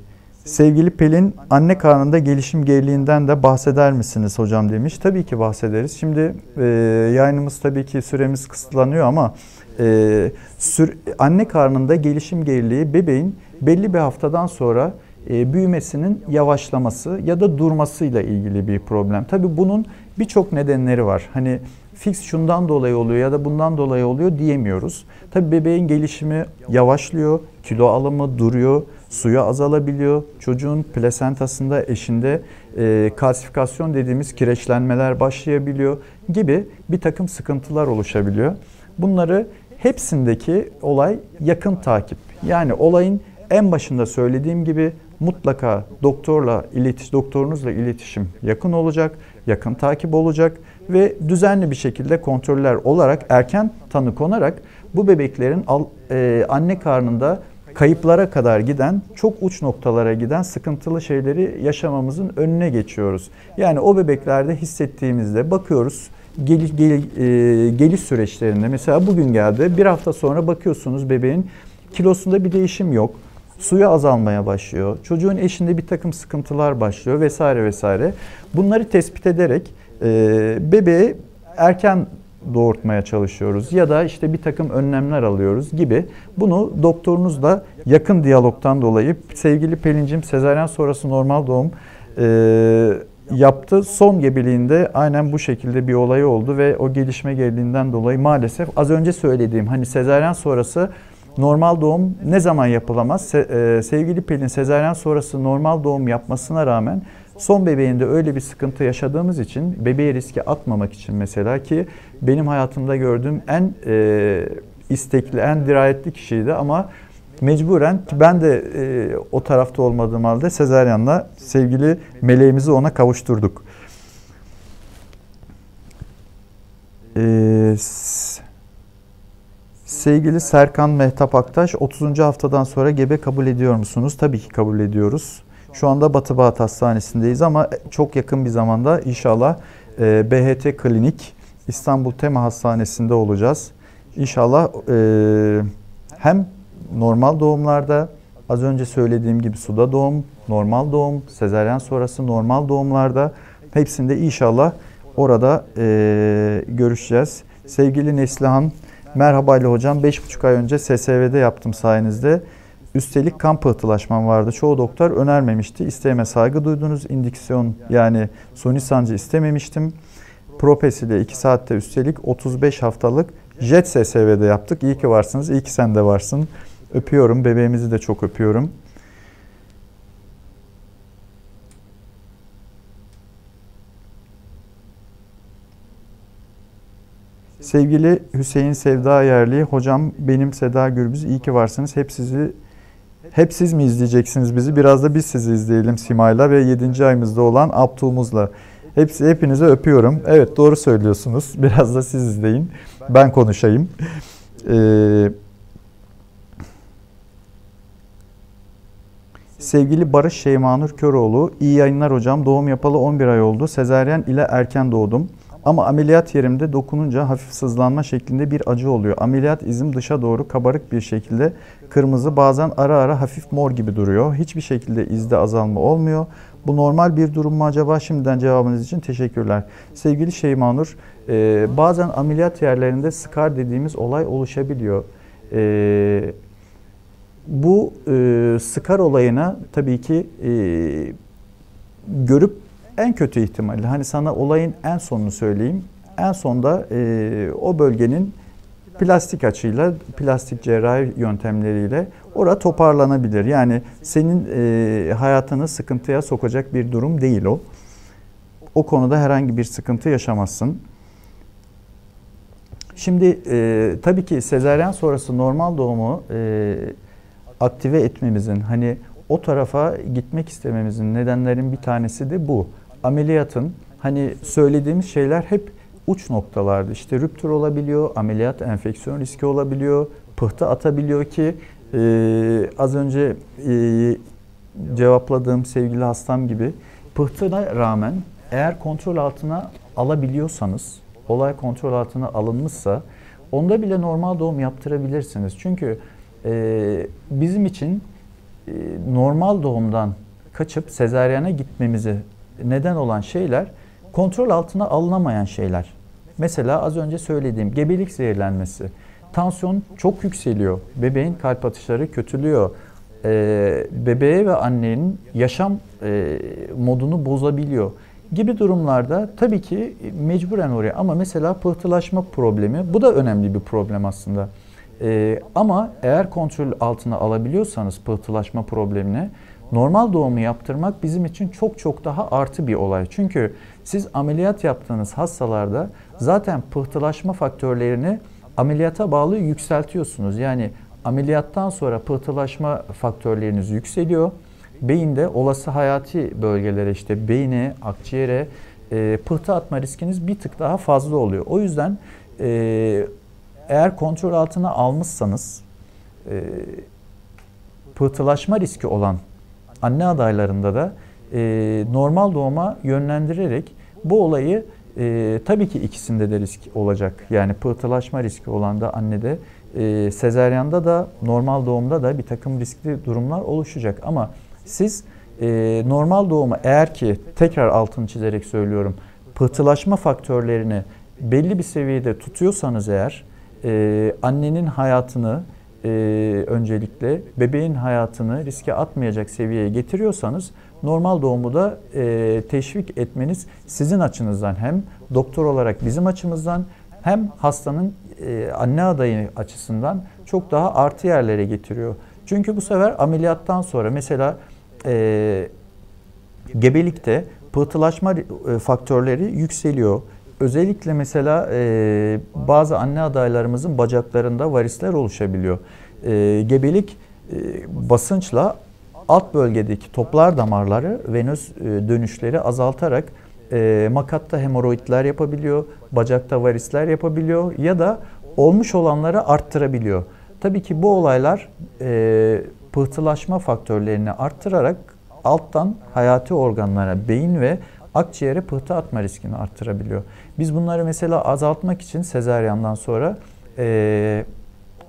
Sevgili Pelin, anne karnında gelişim geriliğinden de bahseder misiniz hocam demiş. Tabii ki bahsederiz. Şimdi e, yayınımız tabii ki süremiz kısıtlanıyor ama e, sür, anne karnında gelişim geriliği bebeğin belli bir haftadan sonra e, büyümesinin yavaşlaması ya da durmasıyla ilgili bir problem. Tabii bunun birçok nedenleri var. Hani fix şundan dolayı oluyor ya da bundan dolayı oluyor diyemiyoruz. Tabii bebeğin gelişimi yavaşlıyor, kilo alımı duruyor. Suyu azalabiliyor. Çocuğun plasentasında, eşinde e, kalsifikasyon dediğimiz kireçlenmeler başlayabiliyor gibi bir takım sıkıntılar oluşabiliyor. Bunları hepsindeki olay yakın takip. Yani olayın en başında söylediğim gibi mutlaka doktorla iletiş, doktorunuzla iletişim yakın olacak, yakın takip olacak ve düzenli bir şekilde kontroller olarak erken tanı konarak bu bebeklerin al, e, anne karnında kayıplara kadar giden, çok uç noktalara giden sıkıntılı şeyleri yaşamamızın önüne geçiyoruz. Yani o bebeklerde hissettiğimizde bakıyoruz geliş, gel, e, geliş süreçlerinde. Mesela bugün geldi, bir hafta sonra bakıyorsunuz bebeğin kilosunda bir değişim yok. Suyu azalmaya başlıyor. Çocuğun eşinde bir takım sıkıntılar başlıyor vesaire vesaire. Bunları tespit ederek e, bebeği erken doğurtmaya çalışıyoruz ya da işte bir takım önlemler alıyoruz gibi. Bunu doktorunuzla yakın diyalogtan dolayı sevgili Pelin'cim sezaryen sonrası normal doğum e, yaptı. Son gebeliğinde aynen bu şekilde bir olay oldu ve o gelişme geriliğinden dolayı maalesef az önce söylediğim hani sezaryen sonrası normal doğum ne zaman yapılamaz? Se, e, sevgili Pelin sezaryen sonrası normal doğum yapmasına rağmen son bebeğinde öyle bir sıkıntı yaşadığımız için bebeği riske atmamak için mesela ki benim hayatımda gördüğüm en e, istekli, en dirayetli kişiydi ama mecburen ki ben de e, o tarafta olmadığım halde sezaryenle sevgili meleğimizi ona kavuşturduk. E, sevgili Serkan Mehtap Aktaş, otuzuncu haftadan sonra gebe kabul ediyor musunuz? Tabii ki kabul ediyoruz. Şu anda Batı Bağat Hastanesi'ndeyiz ama çok yakın bir zamanda inşallah B H T Klinik İstanbul Tema Hastanesi'nde olacağız. İnşallah hem normal doğumlarda az önce söylediğim gibi suda doğum, normal doğum, sezaryen sonrası normal doğumlarda hepsinde inşallah orada görüşeceğiz. Sevgili Neslihan, merhabayla hocam beş buçuk ay önce S S V'de yaptım sayenizde. Üstelik kan pıhtılaşmam vardı. Çoğu doktor önermemişti. İsteğime saygı duydunuz. İndiksiyon yani suni sancı istememiştim. Propes ile iki saatte üstelik otuz beş haftalık jet S S V'de yaptık. İyi ki varsınız. İyi ki sen de varsın. Öpüyorum. Bebeğimizi de çok öpüyorum. Sevgili Hüseyin Sevda Yerli, hocam benim Seda Gürbüz. İyi ki varsınız. Hep sizi Hep siz mi izleyeceksiniz bizi? Biraz da biz sizi izleyelim Sima'yla ve yedinci ayımızda olan Abdul'umuzla. Hepsi, hepinize öpüyorum. Evet doğru söylüyorsunuz. Biraz da siz izleyin. Ben konuşayım. Ee, sevgili Barış Şeymanur Köroğlu, iyi yayınlar hocam. Doğum yapalı on bir ay oldu. Sezaryen ile erken doğdum. Ama ameliyat yerimde dokununca hafif sızlanma şeklinde bir acı oluyor. Ameliyat izim dışa doğru kabarık bir şekilde kırmızı, bazen ara ara hafif mor gibi duruyor. Hiçbir şekilde izde azalma olmuyor. Bu normal bir durum mu acaba? Şimdiden cevabınız için teşekkürler. Sevgili Şeymanur, e, bazen ameliyat yerlerinde skar dediğimiz olay oluşabiliyor. E, bu e, skar olayına tabii ki e, görüp en kötü ihtimalle, hani sana olayın en sonunu söyleyeyim. En sonda e, o bölgenin plastik açıyla, plastik cerrahi yöntemleriyle orada toparlanabilir. Yani senin e, hayatını sıkıntıya sokacak bir durum değil o. O konuda herhangi bir sıkıntı yaşamazsın. Şimdi e, tabii ki sezaryen sonrası normal doğumu e, aktive etmemizin, hani o tarafa gitmek istememizin nedenlerin bir tanesi de bu. Ameliyatın hani söylediğimiz şeyler hep uç noktalardı. İşte rüptür olabiliyor, ameliyat, enfeksiyon riski olabiliyor, pıhtı atabiliyor ki e, az önce e, cevapladığım sevgili hastam gibi pıhtına rağmen eğer kontrol altına alabiliyorsanız, olay kontrol altına alınmışsa onda bile normal doğum yaptırabilirsiniz. Çünkü e, bizim için e, normal doğumdan kaçıp sezaryana gitmemizi neden olan şeyler kontrol altına alınamayan şeyler. Mesela az önce söylediğim gebelik zehirlenmesi, tansiyon çok yükseliyor, bebeğin kalp atışları kötülüyor, e, bebeğe ve annenin yaşam e, modunu bozabiliyor gibi durumlarda tabii ki mecburen oraya. Ama mesela pıhtılaşma problemi, bu da önemli bir problem aslında. E, ama eğer kontrol altına alabiliyorsanız pıhtılaşma problemini, normal doğumu yaptırmak bizim için çok çok daha artı bir olay. Çünkü siz ameliyat yaptığınız hastalarda zaten pıhtılaşma faktörlerini ameliyata bağlı yükseltiyorsunuz. Yani ameliyattan sonra pıhtılaşma faktörleriniz yükseliyor. Beyinde olası hayati bölgelere, işte beyne, akciğere e, pıhtı atma riskiniz bir tık daha fazla oluyor. O yüzden e, eğer kontrol altına almışsanız e, pıhtılaşma riski olan anne adaylarında da e, normal doğuma yönlendirerek bu olayı e, tabii ki ikisinde de risk olacak. Yani pıhtılaşma riski olan da annede, e, sezaryanda da normal doğumda da bir takım riskli durumlar oluşacak. Ama siz e, normal doğumu, eğer ki tekrar altını çizerek söylüyorum, pıhtılaşma faktörlerini belli bir seviyede tutuyorsanız eğer e, annenin hayatını e, öncelikle bebeğin hayatını riske atmayacak seviyeye getiriyorsanız normal doğumu da e, teşvik etmeniz sizin açınızdan, hem doktor olarak bizim açımızdan, hem hastanın e, anne adayı açısından çok daha artı yerlere getiriyor. Çünkü bu sefer ameliyattan sonra mesela e, gebelikte pıhtılaşma faktörleri yükseliyor. Özellikle mesela e, bazı anne adaylarımızın bacaklarında varisler oluşabiliyor. E, gebelik e, basınçla alt bölgedeki toplar damarları, venöz e, dönüşleri azaltarak e, makatta hemoroidler yapabiliyor, bacakta varisler yapabiliyor ya da olmuş olanları arttırabiliyor. Tabii ki bu olaylar e, pıhtılaşma faktörlerini arttırarak alttan hayati organlara, beyin ve akciğere pıhtı atma riskini arttırabiliyor. Biz bunları mesela azaltmak için sezaryandan sonra e,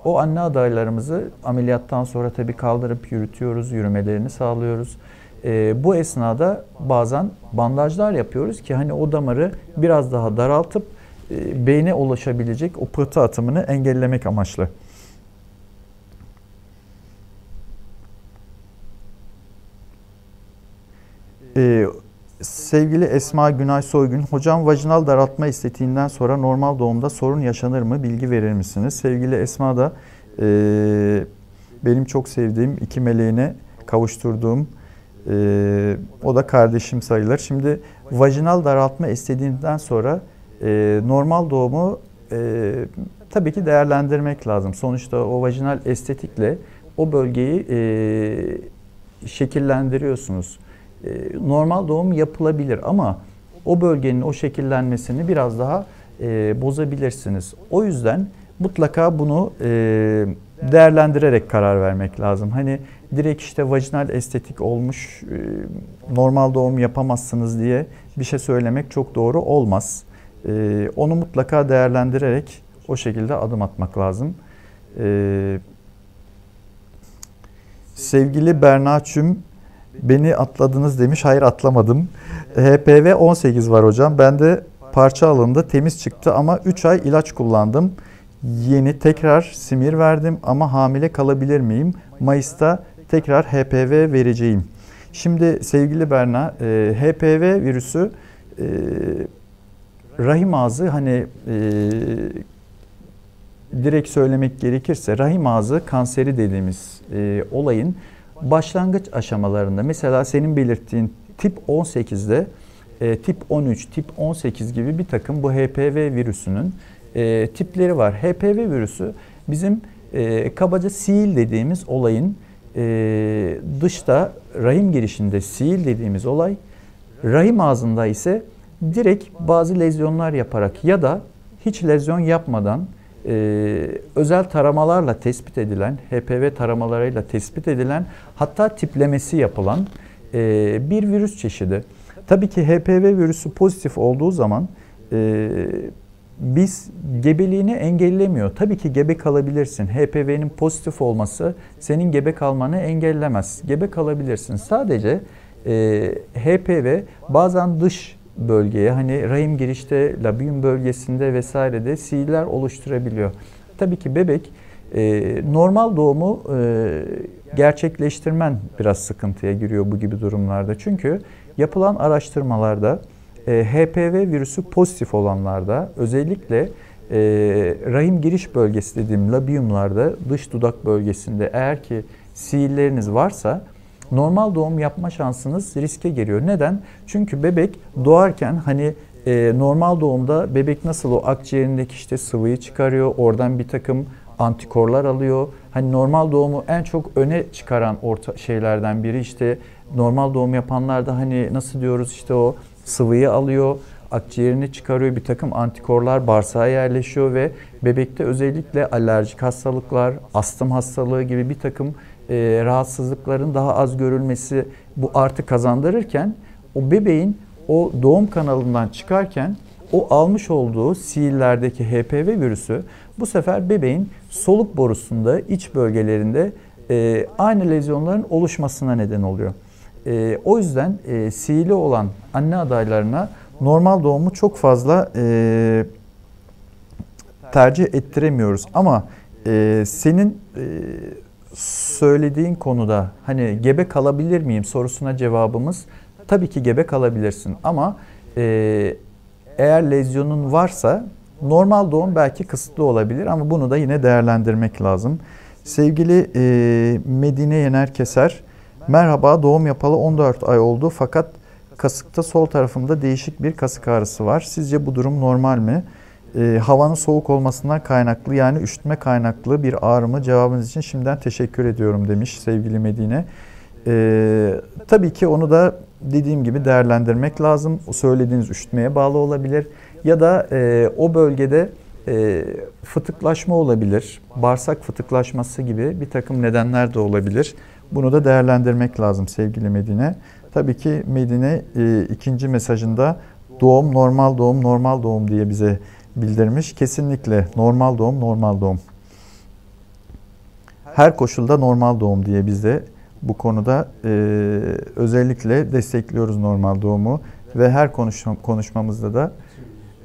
o anne adaylarımızı ameliyattan sonra tabii kaldırıp yürütüyoruz, yürümelerini sağlıyoruz. E, bu esnada bazen bandajlar yapıyoruz ki hani o damarı biraz daha daraltıp e, beyne ulaşabilecek o pıhtı atımını engellemek amaçlı. Ee, sevgili Esma Günay Soygun, hocam vajinal daraltma estetiğinden sonra normal doğumda sorun yaşanır mı? Bilgi verir misiniz? Sevgili Esma da e, benim çok sevdiğim, iki meleğine kavuşturduğum, e, o da kardeşim sayılır. Şimdi vajinal daraltma estetiğinden sonra e, normal doğumu e, tabii ki değerlendirmek lazım. Sonuçta o vajinal estetikle o bölgeyi e, şekillendiriyorsunuz. Normal doğum yapılabilir ama o bölgenin o şekillenmesini biraz daha e, bozabilirsiniz. O yüzden mutlaka bunu e, değerlendirerek karar vermek lazım. Hani direkt işte vajinal estetik olmuş, e, normal doğum yapamazsınız diye bir şey söylemek çok doğru olmaz. E, onu mutlaka değerlendirerek o şekilde adım atmak lazım. E, sevgili Berna Çüm, beni atladınız demiş. Hayır, atlamadım. H P V on sekiz var hocam. Ben de parça alındı. Temiz çıktı ama üç ay ilaç kullandım. Yeni tekrar simir verdim ama hamile kalabilir miyim? Mayıs'ta tekrar H P V vereceğim. Şimdi sevgili Berna, H P V virüsü rahim ağzı, hani direkt söylemek gerekirse rahim ağzı kanseri dediğimiz olayın başlangıç aşamalarında, mesela senin belirttiğin tip on sekizde e, tip on üç, tip on sekiz gibi bir takım bu H P V virüsünün e, tipleri var. H P V virüsü bizim e, kabaca siil dediğimiz olayın e, dışta rahim girişinde siil dediğimiz olay, rahim ağzında ise direkt bazı lezyonlar yaparak ya da hiç lezyon yapmadan e, özel taramalarla tespit edilen, H P V taramalarıyla tespit edilen, hatta tiplemesi yapılan e, bir virüs çeşidi. Tabii ki H P V virüsü pozitif olduğu zaman e, biz gebeliğini engellemiyor. Tabii ki gebe kalabilirsin. H P V'nin pozitif olması senin gebe kalmanı engellemez. Gebe kalabilirsin. Sadece e, H P V bazen dış bölgeye, hani rahim girişte, labiyum bölgesinde vesairede siğiller oluşturabiliyor. Tabii ki bebek e, normal doğumu e, gerçekleştirmen biraz sıkıntıya giriyor bu gibi durumlarda. Çünkü yapılan araştırmalarda H P V virüsü pozitif olanlarda özellikle e, rahim giriş bölgesi dediğim labiyumlarda, dış dudak bölgesinde eğer ki siilleriniz varsa normal doğum yapma şansınız riske giriyor. Neden? Çünkü bebek doğarken hani e, normal doğumda bebek nasıl o akciğerindeki işte sıvıyı çıkarıyor, oradan bir takım antikorlar alıyor. Hani normal doğumu en çok öne çıkaran orta şeylerden biri, işte normal doğum yapanlarda hani nasıl diyoruz işte o sıvıyı alıyor, akciğerini çıkarıyor, bir takım antikorlar bağırsağa yerleşiyor ve bebekte özellikle alerjik hastalıklar, astım hastalığı gibi bir takım e, rahatsızlıkların daha az görülmesi bu artı kazandırırken, o bebeğin o doğum kanalından çıkarken o almış olduğu siillerdeki H P V virüsü bu sefer bebeğin soluk borusunda, iç bölgelerinde e, aynı lezyonların oluşmasına neden oluyor. E, o yüzden e, siili olan anne adaylarına normal doğumu çok fazla e, tercih ettiremiyoruz. Ama e, senin e, söylediğin konuda hani gebe kalabilir miyim sorusuna cevabımız tabii ki gebe kalabilirsin. Ama e, eğer lezyonun varsa normal doğum belki kısıtlı olabilir ama bunu da yine değerlendirmek lazım. Sevgili e, Medine Yener Keser, merhaba, doğum yapalı on dört ay oldu fakat kasıkta sol tarafımda değişik bir kasık ağrısı var. Sizce bu durum normal mi? E, havanın soğuk olmasından kaynaklı, yani üşütme kaynaklı bir ağrı mı? Cevabınız için şimdiden teşekkür ediyorum demiş sevgili Medine. E, tabii ki onu da dediğim gibi değerlendirmek lazım. O söylediğiniz üşütmeye bağlı olabilir ya da e, o bölgede e, fıtıklaşma olabilir. Bağırsak fıtıklaşması gibi bir takım nedenler de olabilir. Bunu da değerlendirmek lazım sevgili Medine. Tabii ki Medine e, ikinci mesajında doğum, normal doğum, normal doğum diye bize bildirmiş. Kesinlikle normal doğum, normal doğum. Her koşulda normal doğum diye bize bu konuda e, özellikle destekliyoruz normal doğumu. Ve her konuşma, konuşmamızda da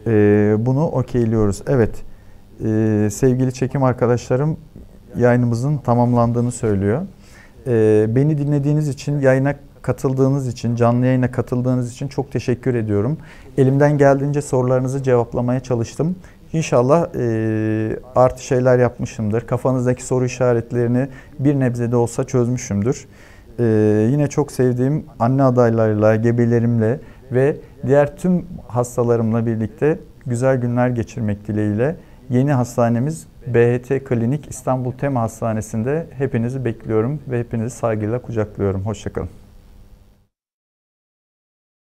e, bunu okeyliyoruz. Evet, e, sevgili çekim arkadaşlarım yayınımızın tamamlandığını söylüyor. Beni dinlediğiniz için, yayına katıldığınız için, canlı yayına katıldığınız için çok teşekkür ediyorum. Elimden geldiğince sorularınızı cevaplamaya çalıştım. İnşallah e, artı şeyler yapmışımdır. Kafanızdaki soru işaretlerini bir nebze de olsa çözmüşümdür. E, yine çok sevdiğim anne adaylarıyla, gebelerimle ve diğer tüm hastalarımla birlikte güzel günler geçirmek dileğiyle yeni hastanemiz B H T Klinik İstanbul Tema Hastanesi'nde hepinizi bekliyorum ve hepinizi saygıyla kucaklıyorum. Hoşça kalın.